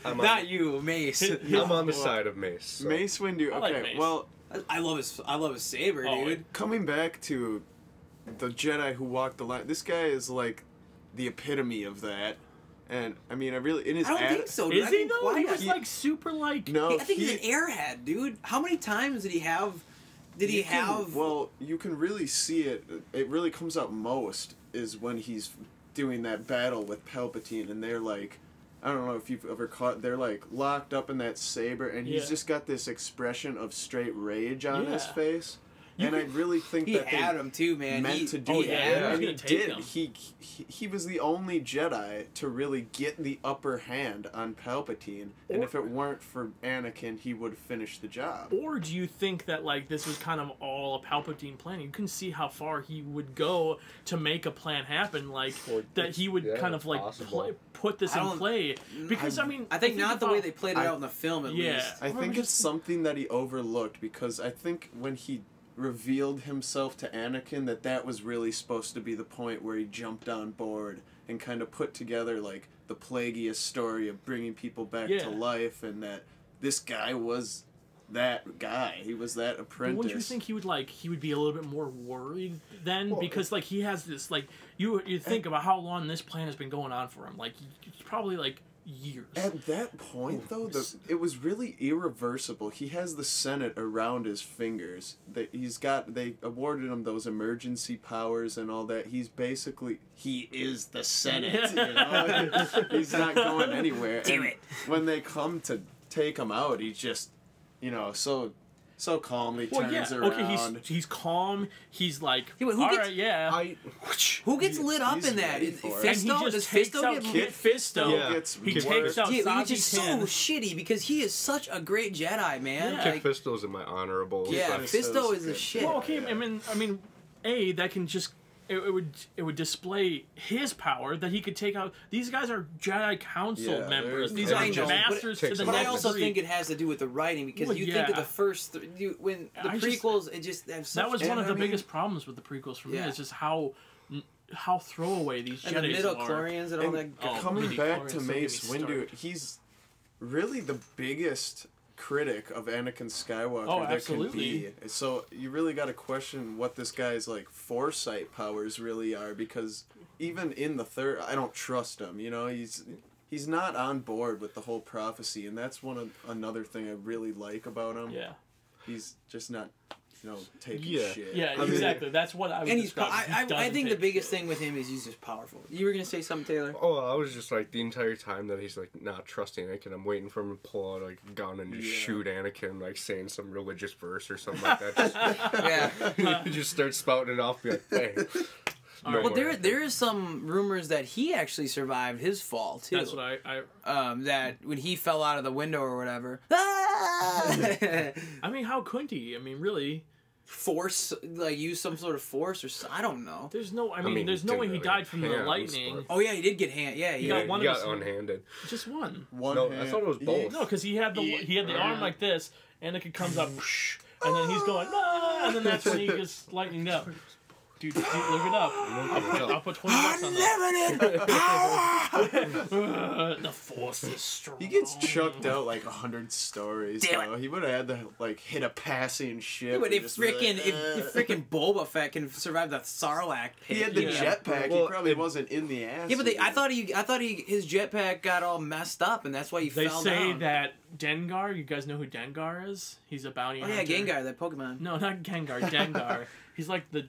Mace. I'm on the side of Mace. So. Mace Windu. Okay, I like Mace. Well, I love his saber, dude. Coming back to the Jedi who walked the line. This guy is like the epitome of that. And I mean, I really I don't think so. Dude. Is he though? He was like super like. No, I think he's an airhead, dude. How many times did he have? Well, you can really see it. It really comes out most is when he's doing that battle with Palpatine, and they're like, I don't know if you've ever caught. They're like locked up in that saber, and he's just got this expression of straight rage on his face. And I really think that they had him too, man. Meant to do that. And he did. He was the only Jedi to really get the upper hand on Palpatine. And if it weren't for Anakin, he would finish the job. Or do you think that like this was kind of all a Palpatine plan? You can see how far he would go to make a plan happen, like that he would kind of like put this in play. Because I mean, I think not the way they played it out in the film. At least, I think it's something that he overlooked because I think when he revealed himself to Anakin that was really supposed to be the point where he jumped on board and kind of put together like the Plagueis story of bringing people back to life, and that this guy was that guy. He was that apprentice. Wouldn't you think he would be a little bit more worried then? Well, because like he has this like you think about how long this plan has been going on for him. Like it's probably like years. At that point, though, it was really irreversible. He has the Senate around his fingers. They awarded him those emergency powers and all that. He's basically he is the Senate. You know? He's not going anywhere. Damn it! When they come to take him out, he's just, you know, so calmly turns around. Okay, he's calm. He's like, who gets lit up in that? Fisto? Does Fisto get lit? Fisto. He takes out Sabi. Which is so shitty because he is such a great Jedi, man. Yeah. Like, Fisto's in my honorable. Yeah, Fisto is the shit. Well, okay, I mean, that can just. It would display his power that he could take out. These guys are Jedi Council members. These are masters to the next. But I also think it has to do with the writing because you think of the first prequels. That was one of the biggest problems with the prequels for me. Is just how throwaway these Jedi are. And the midichlorians and all that. Coming back to Mace Windu, he's really the biggest critic of Anakin Skywalker there can be. So you really got to question what this guy's like foresight powers really are, because even in the third, I don't trust him. You know, he's not on board with the whole prophecy, and that's another thing I really like about him. Yeah, he's just not, you know, taking shit. Yeah, exactly. That's what I would. And I think the biggest thing with him is he's just powerful. You were gonna say something, Taylor? Oh, I was just like the entire time that he's like not trusting Anakin, I'm waiting for him to pull out like a gun and just shoot Anakin, like saying some religious verse or something like that. He just starts spouting it off, be like, hey. No well, there is some rumors that he actually survived his fall too. That's what that when he fell out of the window or whatever. I mean, how couldn't he? I mean, really, force like use some sort of force or I don't know. There's no. I mean there's no way he died from the lightning. Oh yeah, he did get hand. Yeah, he got unhanded. Just one. One hand. I thought it was both. No, because he had the arm like this, and Anakin comes up, and then he's going, and then that's when he gets lightninged up. Dude, look it up. I'll put $20 on that. Unlimited power! The force is strong. He gets chucked out like 100 stories. Damn it. He would have had to like hit a passing ship. But if freaking Boba Fett can survive the Sarlacc pit. He had the jetpack. Well, he probably wasn't in the ass. Yeah, but I thought his jetpack got all messed up, and that's why he fell down. That Dengar. You guys know who Dengar is? He's a bounty hunter. Yeah, Gengar, that Pokemon. No, not Gengar. Dengar. He's like the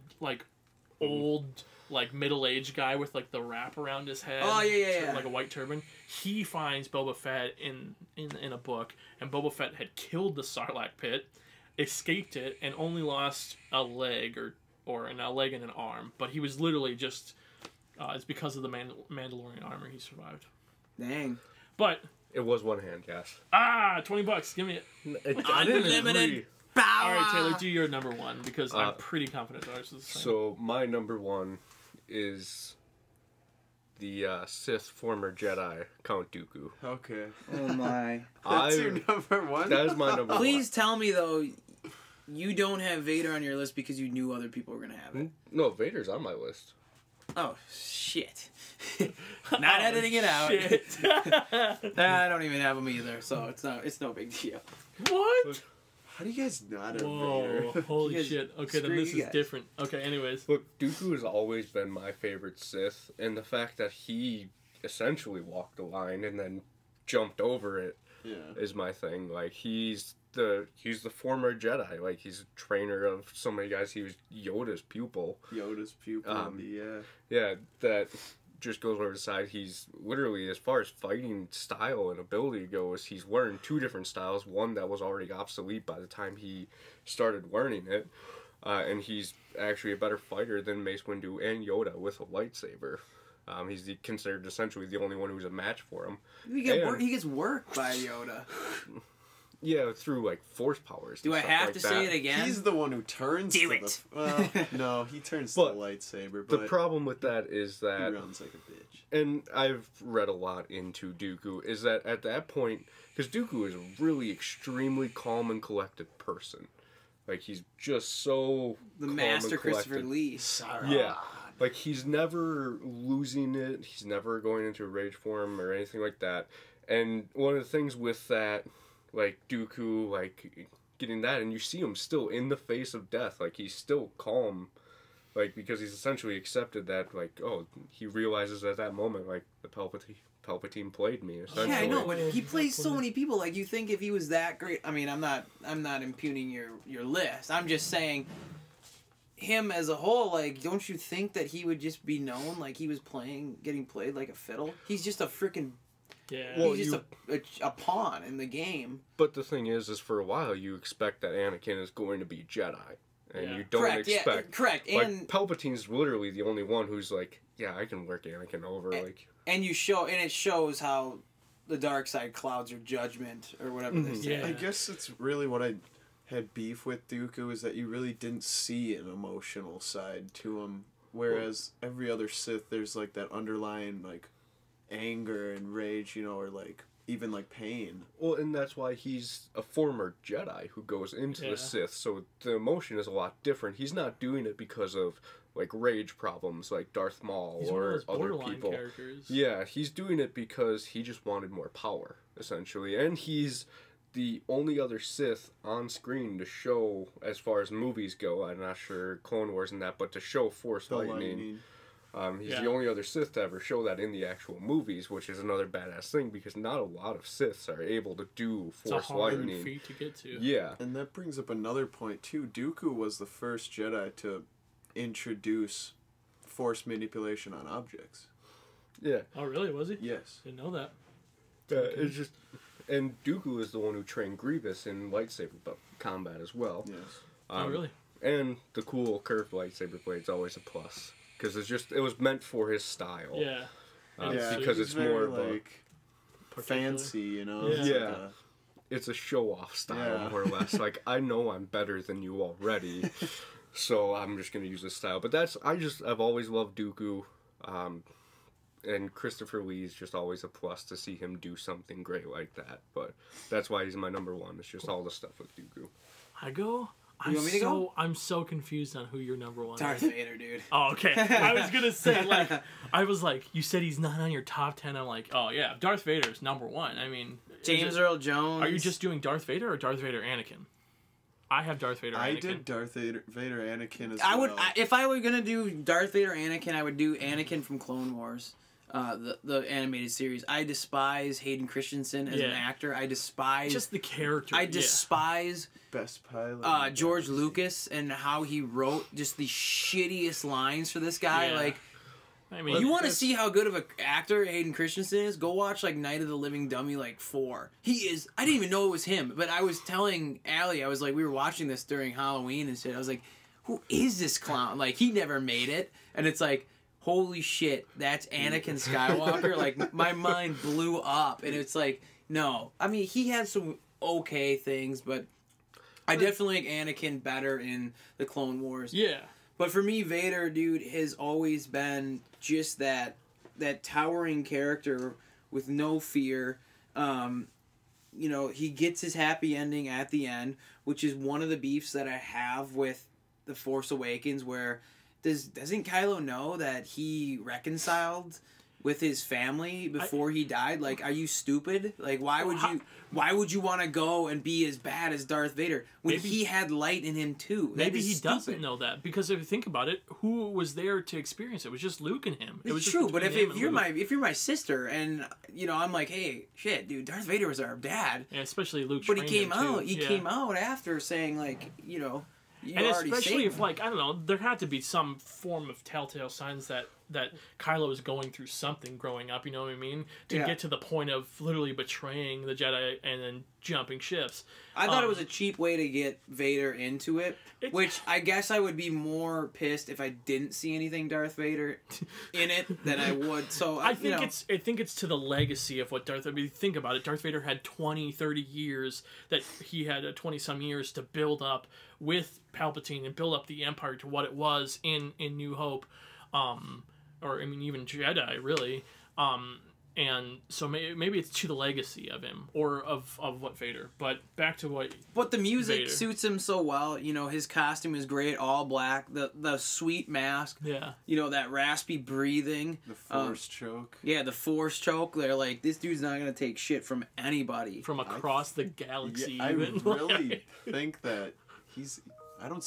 old, like middle-aged guy with like the wrap around his head. Oh yeah. Like a white turban. He finds Boba Fett in a book, and Boba Fett had killed the Sarlacc pit, escaped it, and only lost a leg or a leg and an arm. But he was literally just it's because of the Mandalorian armor he survived. Dang. But it was one hand, yes. $20, give me it. Unlimited. All right, Taylor, do your number one, because I'm pretty confident ours is the same. So my number one is the Sith former Jedi, Count Dooku. Okay. Oh, my. That's your number one? That is my number one. Please tell me, though, you don't have Vader on your list because you knew other people were going to have it. No, Vader's on my list. Oh, shit. Not editing it out. Nah, I don't even have them either, so it's no big deal. What? How do you guys not have Vader? Holy shit. Okay, then this is different. Okay, anyways. Look, Dooku has always been my favorite Sith, and the fact that he essentially walked the line and then jumped over it is my thing. Like, he's the former Jedi. Like, he's a trainer of so many guys. He was Yoda's pupil. Yeah, that just goes over the side. He's literally, as far as fighting style and ability goes, he's learned two different styles. One that was already obsolete by the time he started learning it. And he's actually a better fighter than Mace Windu and Yoda with a lightsaber. He's considered essentially the only one who's a match for him. He gets worked by Yoda. Yeah, through, like, force powers. Do I have to say it again? He's the one who turns to it. Well, no, he turns to the lightsaber. But the problem with that is that... He runs like a bitch. And I've read a lot into Dooku, is that at that point... Because Dooku is a really extremely calm and collected person. Like, he's just so the master Christopher Lee. Sauron. Yeah. Like, he's never losing it. He's never going into a rage form or anything like that. And one of the things with that... Like, Dooku, like, getting that, and you see him still in the face of death. Like, he's still calm, like, because he's essentially accepted that, like, oh, he realizes at that moment, like, the Palpatine played me, essentially. Yeah, I know, but he plays so many people. Like, you think if he was that great, I mean, I'm not impugning your list. I'm just saying, him as a whole, like, don't you think that he would just be known, like, he was getting played like a fiddle? He's just a freaking... Yeah. Well, he's just a pawn in the game. But the thing is for a while you expect that Anakin is going to be Jedi, and you don't expect. Correct. Like, and Palpatine's literally the only one who's like, yeah, I can work Anakin over. And it shows how the dark side clouds your judgment or whatever. They say. Yeah. I guess it's really what I had beef with Dooku is that you really didn't see an emotional side to him, whereas every other Sith there's like that underlying like. Anger and rage, you know, or like even like pain. Well, and that's why he's a former Jedi who goes into the Sith, so the emotion is a lot different. He's not doing it because of like rage problems like Darth Maul or other people. Characters. Yeah, he's doing it because he just wanted more power, essentially, and he's the only other Sith on screen to show, as far as movies go. I'm not sure Clone Wars and that, but to show Force Lightning. He's the only other Sith to ever show that in the actual movies, which is another badass thing because not a lot of Siths are able to do Force Lightning. It's a hard feat to get to. Yeah. And that brings up another point, too. Dooku was the first Jedi to introduce Force manipulation on objects. Yeah. Oh, really? Was he? Yes. Didn't know that. Okay. It's just... And Dooku is the one who trained Grievous in lightsaber combat as well. Yes. Oh, really? And the cool curved lightsaber blade's always a plus. Because it was meant for his style. Yeah. Because it's more of like fancy, you know? Yeah. It's a show-off style, more or less. Like, I know I'm better than you already, so I'm just going to use this style. But I've always loved Dooku, and Christopher Lee's just always a plus to see him do something great like that. But that's why he's my number one. It's just all the stuff with Dooku. I'm so confused on who your number one is. Darth Vader, dude. Oh, okay. I was going to say, like, I was like, you said he's not on your top 10. I'm like, oh, yeah, Darth Vader's number one. I mean... James Earl Jones. Are you just doing Darth Vader or Darth Vader Anakin? I have Darth Vader Anakin. I did Darth Vader Anakin as well. If I were going to do Darth Vader Anakin, I would do Anakin from Clone Wars. The animated series. I despise Hayden Christensen as an actor. I despise... Just the character. I despise... Best pilot. George Lucas and how he wrote just the shittiest lines for this guy. Yeah. Like, I mean... You want to see how good of an actor Hayden Christensen is? Go watch, like, Night of the Living Dummy, like, 4. He is... I didn't even know it was him, but I was telling Allie, I was like, we were watching this during Halloween and shit. I was like, who is this clown? Like, he never made it. And it's like... Holy shit, that's Anakin Skywalker. Like, my mind blew up. And it's like, no. I mean, he had some okay things, but I definitely like Anakin better in the Clone Wars. Yeah. But for me, Vader, dude, has always been just that towering character with no fear. You know, he gets his happy ending at the end, which is one of the beefs that I have with The Force Awakens, where... doesn't Kylo know that he reconciled with his family before he died? Like, are you stupid? Like, why would you want to go and be as bad as Darth Vader when he had light in him too? Maybe he doesn't know that, because if you think about it, who was there to experience it? It was just Luke and him. It was true, but if you're my sister and you know I'm like, hey, shit, dude, Darth Vader was our dad. Yeah, especially Luke. But he came out after saying, like, you know, and especially if him. Like, I don't know, there had to be some form of telltale signs that Kylo is going through something growing up, you know what I mean? To get to the point of literally betraying the Jedi and then jumping ships. I thought it was a cheap way to get Vader into it, which I guess I would be more pissed if I didn't see anything Darth Vader in it than I would. So I think it's to the legacy of what Darth. I mean, think about it. Darth Vader had 20, 30 years that he had 20 some years to build up with Palpatine and build up the Empire to what it was in New Hope. Or I mean, even Jedi, really. And so maybe it's to the legacy of him or of what Vader. But back to what. But the music suits him so well. You know, his costume is great, all black. The sweet mask. Yeah. You know, that raspy breathing. The force choke. Yeah, the force choke. They're like, this dude's not gonna take shit from anybody. From across the galaxy. Yeah, even. I really think that he's. I don't.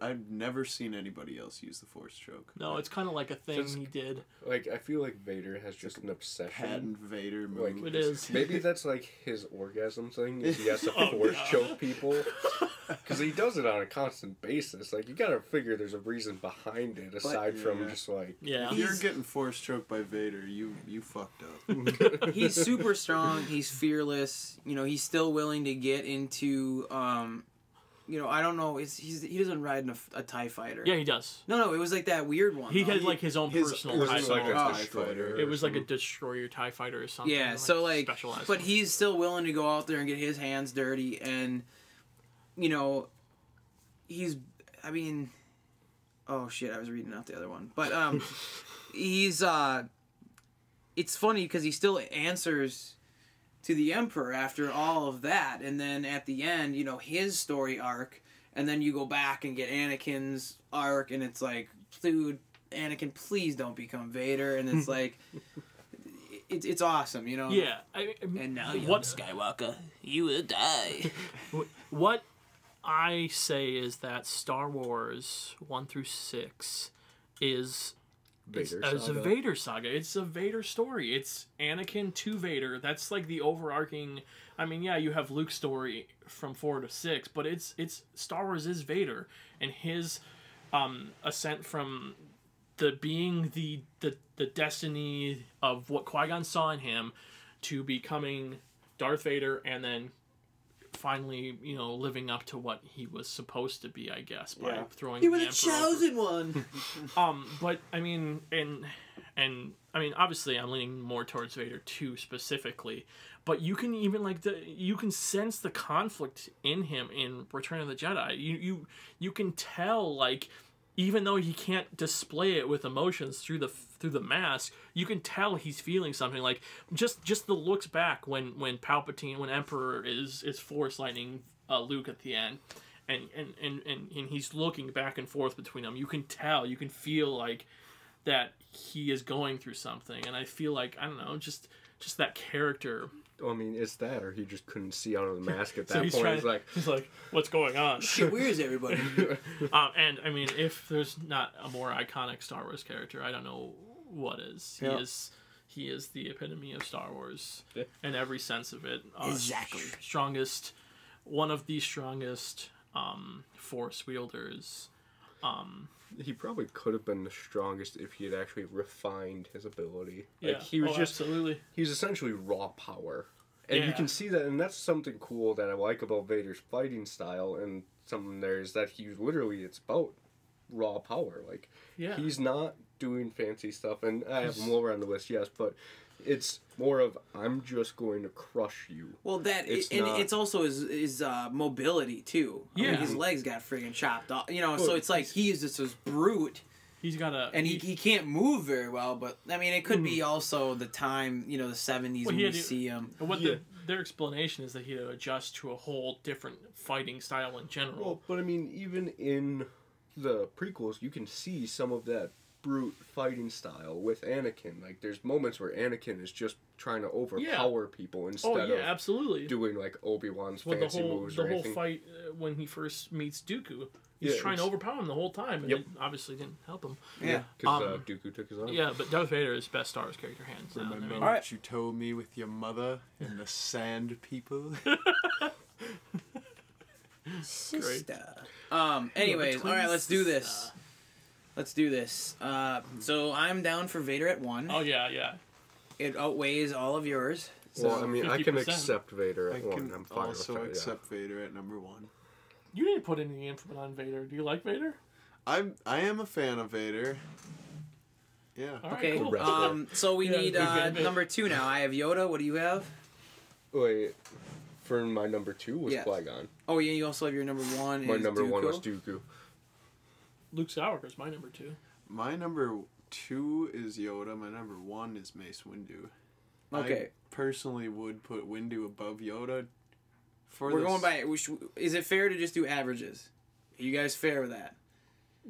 I've never seen anybody else use the force choke. No, it's kind of like a thing he did. Like, I feel like Vader has just an obsession. Patent Vader move. Like, it is. Maybe that's like his orgasm thing, is he has to force choke people. Because he does it on a constant basis. Like, you gotta figure there's a reason behind it, aside from just like... Yeah. If you're getting force choked by Vader, you fucked up. He's super strong, he's fearless, you know, he's still willing to get into... You know, I don't know. He doesn't ride in a TIE fighter. Yeah, he does. No, it was like that weird one. He had like his personal TIE fighter. It was like a destroyer TIE fighter or something. Yeah, so like specialized. But he's still willing to go out there and get his hands dirty, and you know, I mean, oh shit, I was reading out the other one, but he's. It's funny because he still answers to the Emperor after all of that, and then at the end, you know, his story arc, and then you go back and get Anakin's arc, and it's like, dude, Anakin, please don't become Vader, and it's like, it's awesome, you know? Yeah. And now, young Skywalker, you will die. What I say is that Star Wars 1 through 6 is... It's a Vader saga. It's a Vader story. It's Anakin to Vader. That's like the overarching. I mean, yeah, you have Luke's story from 4 to 6, but it's Star Wars is Vader and his ascent from the being the destiny of what Qui-Gon saw in him to becoming Darth Vader, and then finally, you know, living up to what he was supposed to be, I guess, by throwing the Emperor. He was a chosen one. But I mean, and I mean, obviously, I'm leaning more towards Vader 2 specifically. But you can even like you can sense the conflict in him in Return of the Jedi. You can tell, like, even though he can't display it with emotions through the mask, you can tell he's feeling something. Like just the looks back when Palpatine, when Emperor is force lightning Luke at the end, and he's looking back and forth between them. You can tell, you can feel like that he is going through something. And I feel like, I don't know, just that character. I mean, it's that, or he just couldn't see out of the mask at that point. He's like, what's going on? Shit, where is everybody? And, I mean, if there's not a more iconic Star Wars character, I don't know what is. Yep. He is the epitome of Star Wars in every sense of it. Exactly. One of the strongest Force wielders. He probably could have been the strongest if he had actually refined his ability. Yeah. Like, he was absolutely. He's essentially raw power. And you can see that, and that's something cool that I like about Vader's fighting style and something there is that he's literally, it's about raw power. Like, he's not doing fancy stuff, and I have him lower on the list, yes, but it's more of, I'm just going to crush you. Well, it's also his mobility too. Yeah, I mean, his legs got friggin' chopped off. You know, so it's like he's just this brute. He's got a and he can't move very well. But I mean, it could be also the time, you know, the '70s when you see him. Their explanation is that he had to adjust to a whole different fighting style in general. Well, but I mean, even in the prequels, you can see some of that brute fighting style with Anakin. Like, there's moments where Anakin is just trying to overpower people instead of absolutely doing like Obi-Wan's fancy moves. The whole fight when he first meets Dooku, he's trying to overpower him the whole time, and it obviously didn't help him. Yeah, because Dooku took his own. Yeah, but Darth Vader is best Star Wars character hands down. Remember what you told me with your mother and the Sand People. Sister. Anyways, all right, let's do this. Let's do this. So I'm down for Vader at 1. Oh yeah. It outweighs all of yours. So well, I mean, 50%. I can accept Vader at 1. I'm fine with that. Also accept Vader at number 1. You didn't put any input on Vader. Do you like Vader? I am a fan of Vader. Yeah. All right, okay. Cool. So we need number 2 now. I have Yoda. What do you have? Wait. For my number 2 was Qui-Gon. Oh yeah, you also have your number 1. My number 1 was Dooku. Luke Skywalker's my number 2. My number 2 is Yoda. My number 1 is Mace Windu. Okay. I personally would put Windu above Yoda. We're going by it. Is it fair to just do averages? Are you guys fair with that?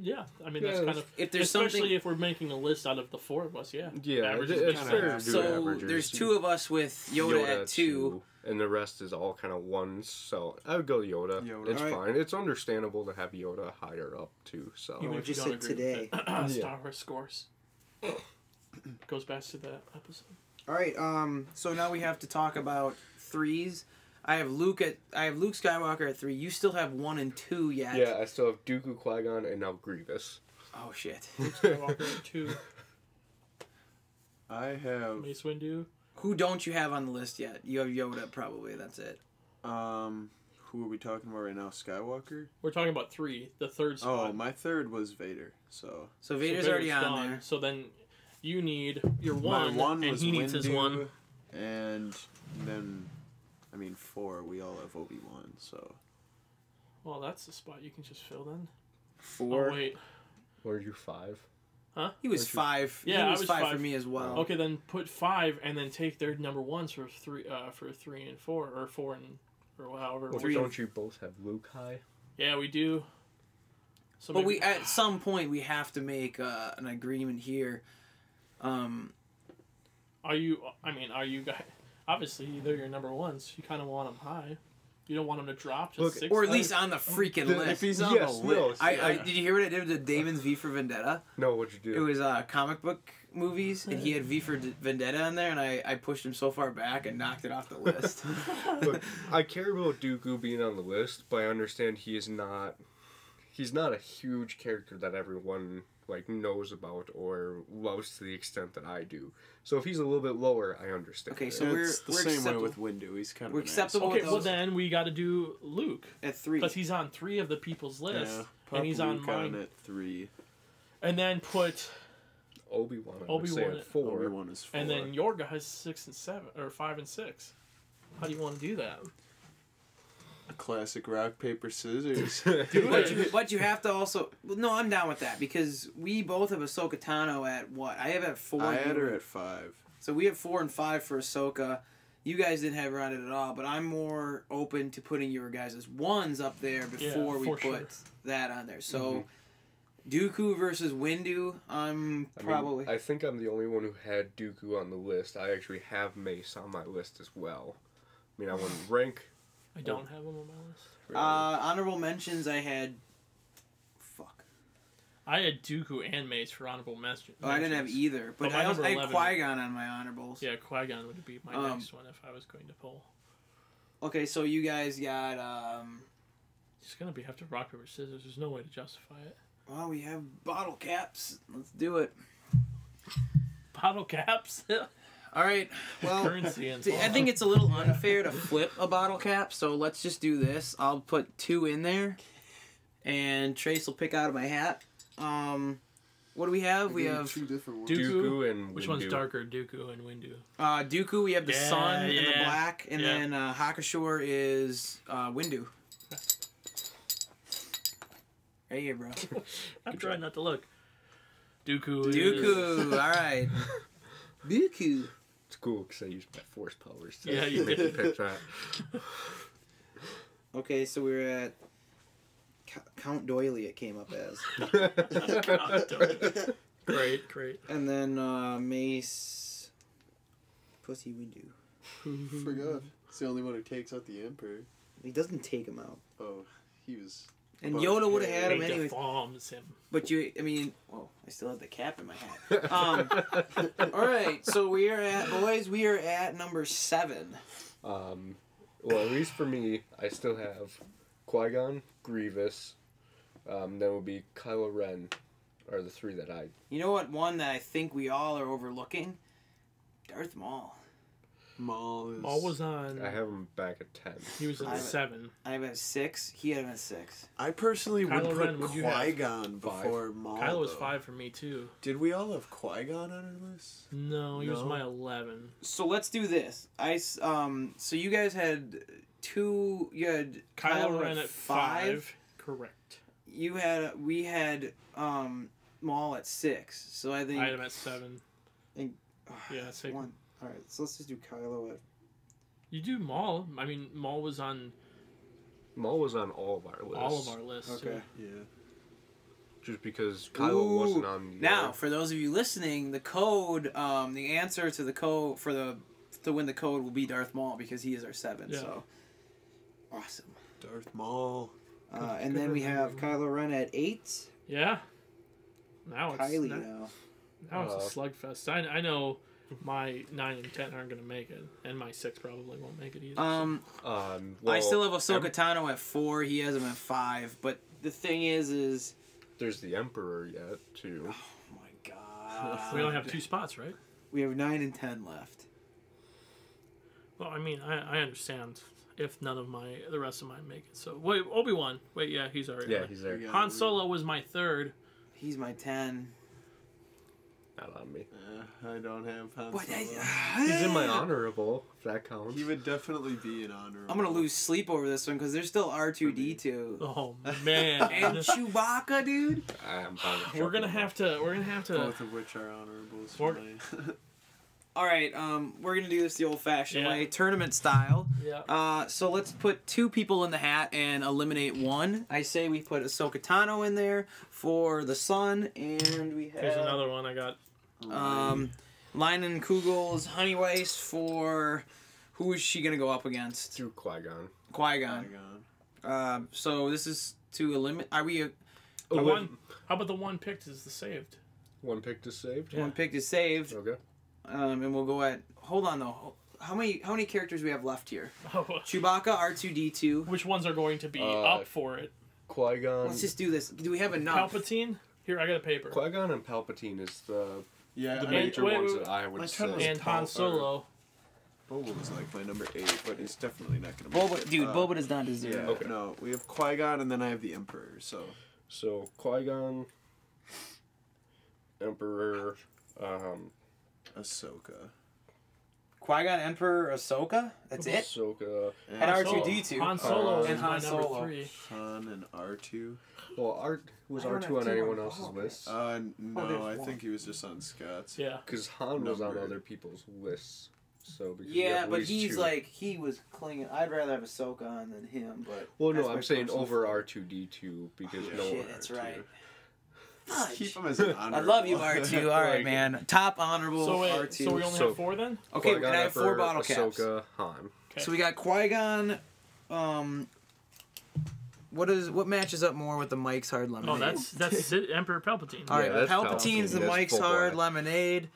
Yeah, I mean that's kind of if there's especially something, if we're making a list out of the 4 of us, averages. It's fair to do averages. There's 2 of us with Yoda at 2. And the rest is all kind of 1s, so I would go Yoda. It's fine. It's understandable to have Yoda higher up too. So you just said today Star Wars scores goes back to that episode. All right, so now we have to talk about 3s. I have Luke Skywalker at 3. You still have 1 and 2 yet. Yeah, I still have Dooku, Qui-Gon, and now Grievous. Oh shit. Luke Skywalker at 2. I have Mace Windu. Who don't you have on the list yet? You have Yoda probably. That's it. Who are we talking about right now? Skywalker. We're talking about 3. The 3rd spot. Oh, my 3rd was Vader. So Vader's already on there. So then you need your 1, and he needs his 1. And then. I mean, 4, we all have Obi-Wan, so... Well, that's the spot you can just fill then. 4? Oh, wait. Were you 5? Huh? He was 5. Yeah, he was 5 for me as well. Okay, then put 5 and then take their number 1s for 3 and 4, or 4 and... or however... Well, don't you both have Luke high? Yeah, we do. So but we, at some point, we have to make an agreement here. Are you guys... Obviously, they're your number 1s. You kind of want them high. You don't want them to drop to 6. Or at least on the freaking list. If he's on the list. Did you hear what I did with Damon's V for Vendetta? No, what'd you do? It was comic book movies, and he had V for Vendetta on there, and I pushed him so far back and knocked it off the list. Look, I care about Dooku being on the list, but I understand he is not... He's not a huge character that everyone... like knows about or loves to the extent that I do. So if he's a little bit lower, I understand. Okay, so we're the same way with Windu. He's kind of acceptable. Okay, well then we got to do Luke at 3 because he's on 3 of the people's list, and he's on mine at 3. And then put Obi-Wan at 4. Obi-Wan is 4, and then your guys 6 and 7 or 5 and 6. How do you want to do that? Classic rock, paper, scissors. But you have to also... No, I'm down with that, because we both have Ahsoka Tano at what? I have at 4. I had her at 5. So we have 4 and 5 for Ahsoka. You guys didn't have her on it at all, but I'm more open to putting your guys' 1s up there before we put that on there. So... Mm-hmm. Dooku versus Windu, probably... I think I'm the only one who had Dooku on the list. I actually have Mace on my list as well. I mean, I wouldn't rank... I don't have them on my list. Really? Honorable mentions, I had... Fuck. I had Dooku and Mace for honorable mentions. Oh, I didn't have either. But I had Qui-Gon on my honorables. Yeah, Qui-Gon would be my next one if I was going to pull. Okay, so you guys got... It's going to have to rock, paper, scissors. There's no way to justify it. Well, we have bottle caps. Let's do it. Bottle caps? All right, well, I think it's a little unfair to flip a bottle cap, so let's just do this. I'll put 2 in there, and Trace will pick out of my hat. What do we have? We have Dooku and Windu. Which one's darker, Dooku and Windu? Dooku, we have the sun and the black, and then Hakashor is Windu. Right here, bro. I'm trying not to look. Dooku, all right. Dooku. It's cool because I used my force powers to make the picture. Okay, so we're at Count Doily it came up as. Count Doily. Great, great. And then Mace Pussy Windu. Forgot. It's the only one who takes out the Emperor. He doesn't take him out. Oh, he was. And Yoda would have had him anyway. Deforms him. But you, I mean, oh, I still have the cap in my hat. All right, so we are at, boys, we are at number 7. Well, at least for me, I still have Qui-Gon, Grievous, then would be Kylo Ren, are the 3 that I. You know what? One that I think we all are overlooking, Darth Maul. Maul was on. I have him back at 10. He was at 7. I have him at 6. He had him at 6. I personally would put Qui-Gon before Maul. Kylo was 5 for me too. Did we all have Qui-Gon on our list? No, he was my 11. So let's do this. So you guys had 2. You had Kylo Ren at 5. Correct. You had Maul at 6. So I think I had him at 7. And yeah, 6. 1. All right, so let's just do Kylo at... You do Maul. I mean, Maul was on... Maul was on all of our lists. All of our lists. Okay. Yeah. Just because Kylo wasn't on... Now, for those of you listening, the code, the answer to the code for the... to win the code will be Darth Maul because he is our 7, yeah. So... Awesome. Darth Maul. And then we have Kylo Ren at 8. Yeah. Now it's... Kylie now. Now it's a slugfest. I know... My 9 and 10 aren't going to make it, and my 6 probably won't make it either. Well, I still have Ahsoka Tano at 4. He has him at 5. But the thing is there's the Emperor yet too. Oh my god! We only have 2 spots, right? We have 9 and 10 left. Well, I mean, I understand if none of the rest of mine make it. So wait, Obi-Wan. Wait, yeah, he's already. Yeah, he's there. Han Solo was my 3rd. He's my 10. Not on me. I don't have Han Solo. He's in my honorable, if that counts. He would definitely be an honorable. I'm going to lose sleep over this one because there's still R2-D2. Oh man. And Chewbacca, dude. I'm fine with we're going to have to both of which are honorables for me. All right, we're going to do this the old-fashioned way, tournament style. Yeah. So let's put 2 people in the hat and eliminate 1. I say we put Ahsoka Tano in there for the Sun, and we have... Here's another one I got. Linen Kugel's Honey Weiss for... Who is she going to go up against? Through Qui-Gon. Qui-Gon. So this is to eliminate... Are we... How about the one picked is the saved? One picked is saved? Yeah. One picked is saved. Okay. And we'll go at... Hold on, though. How many characters do we have left here? Chewbacca, R2-D2. Which ones are going to be up for it? Qui-Gon. Let's just do this. Do we have enough? Palpatine? Here, I got a paper. Qui-Gon and Palpatine is the major ones that I would say. And Han Solo. Boba was like my number 8, but he's definitely not going to make it. Dude, Boba does not deserve it. Yeah, okay. No, we have Qui-Gon, and then I have the Emperor, so... So, Qui-Gon, Emperor, Ahsoka. Qui-Gon, Emperor, Ahsoka? That's it? Ahsoka. And R2-D2. Han Solo and Han Solo. 3. Han and R2. Well, was R2 on anyone else's list? No, I think he was just on Scott's. Yeah. Because Han was on other people's lists. So yeah, but he's like, he was clinging. I'd rather have Ahsoka on than him. But well, no, I'm saying over R2-D2 because no one. Shit, that's right. Keep him as an honorable. I love you, R2. All right, man. Top honorable R2. So we only have 4 then? Okay, and I have 4 bottle caps. Ahsoka, Han. Okay. So we got Qui-Gon. What matches up more with the Mike's Hard Lemonade? Oh, that's Emperor Palpatine. All right, yeah, Palpatine's the Mike's Hard Lemonade.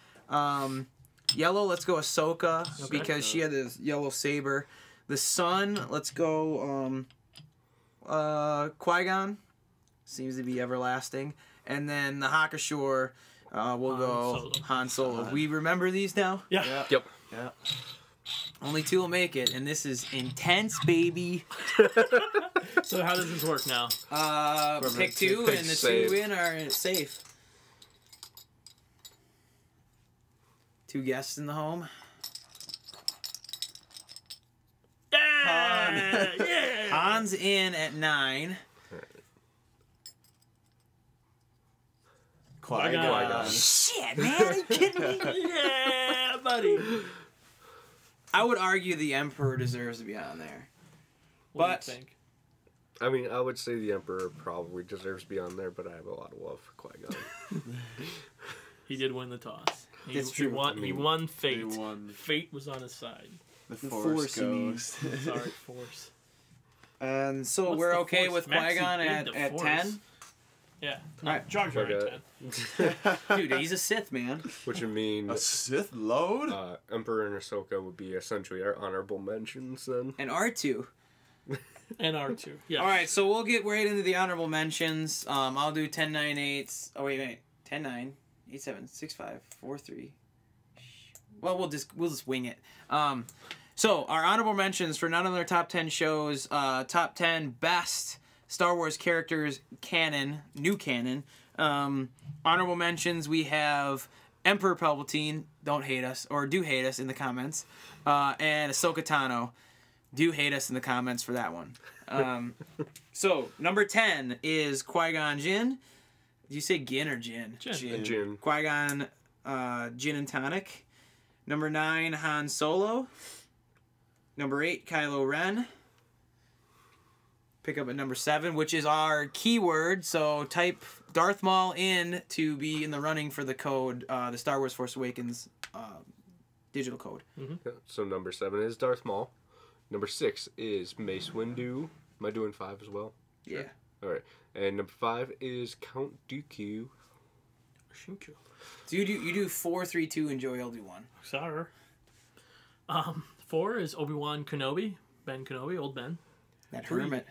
Yellow, let's go Ahsoka because she had this yellow saber. The Sun, let's go Qui-Gon. Seems to be everlasting. And then the Hakashore, we'll go Han Solo. We remember these now? Yeah. Yep. Yeah. Only 2 will make it, and this is intense, baby. So how does this work now? Pick 2, and the safe. 2 in are safe. 2 guests in the home. Yeah! Yeah! Han's in at 9. Qui-Gon. Shit, man, are you kidding me? Yeah, buddy. I would argue the Emperor deserves to be on there. What do you think? I mean, I would say the Emperor probably deserves to be on there, but I have a lot of love for Qui-Gon. He did win the toss. That's true. He won fate. He won. Fate was on his side. The force goes. Sorry, force. And so we're okay with Qui-Gon at 10? Yeah. Right. Jar Jar at 10. Dude, he's a Sith, man. Which would mean... A Sith load? Emperor and Ahsoka would be essentially our honorable mentions then. And R2. And R2, yeah. All right, so we'll get right into the honorable mentions. I'll do 10, 9, 8... Oh, wait a minute. 10, 9, 8, 7, 6, 5, 4, 3... Well, we'll just wing it. So our honorable mentions for none of their top 10 shows, top 10 best Star Wars characters canon, new canon. Honorable mentions we have Emperor Palpatine, don't hate us, or do hate us in the comments, and Ahsoka Tano, do hate us in the comments for that one. So number 10 is Qui-Gon Jinn. Did you say Ginn or Jinn? Jinn. Qui-Gon Gin and Tonic. Number 9, Han Solo. Number 8, Kylo Ren. Pick up at number 7, which is our keyword. So type Darth Maul in to be in the running for the code, the Star Wars Force Awakens digital code. Mm-hmm. So number 7 is Darth Maul. Number 6 is Mace Windu. Am I doing 5 as well? Sure. Yeah. All right. And number 5 is Count Dooku. Shinku. So you do 4, 3, 2, and Joey will do 1. Sorry. 4 is Obi-Wan Kenobi, Ben Kenobi, old Ben. That hermit.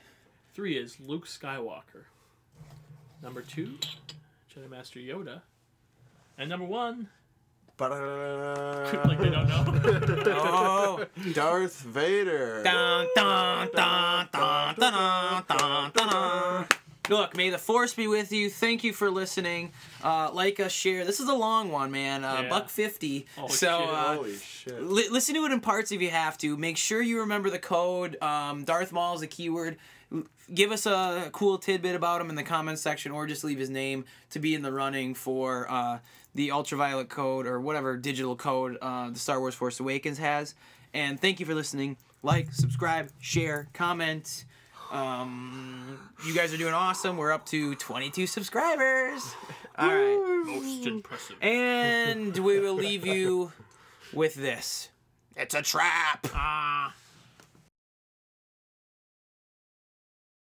3 is Luke Skywalker. Number 2, Jedi Master Yoda, and number 1. Like they don't know. Oh, Darth Vader. Dun, dun, dun, dun, dun, dun, dun. Look, may the force be with you. Thank you for listening. Like us, share. This is a long one, man. Yeah. $1.50. Holy shit. Listen to it in parts if you have to. Make sure you remember the code. Darth Maul is a keyword. Give us a cool tidbit about him in the comments section, or just leave his name to be in the running for the ultraviolet code or whatever digital code the Star Wars Force Awakens has. And thank you for listening. Like, subscribe, share, comment. You guys are doing awesome. We're up to 22 subscribers. All right. Most impressive. And we will leave you with this. It's a trap.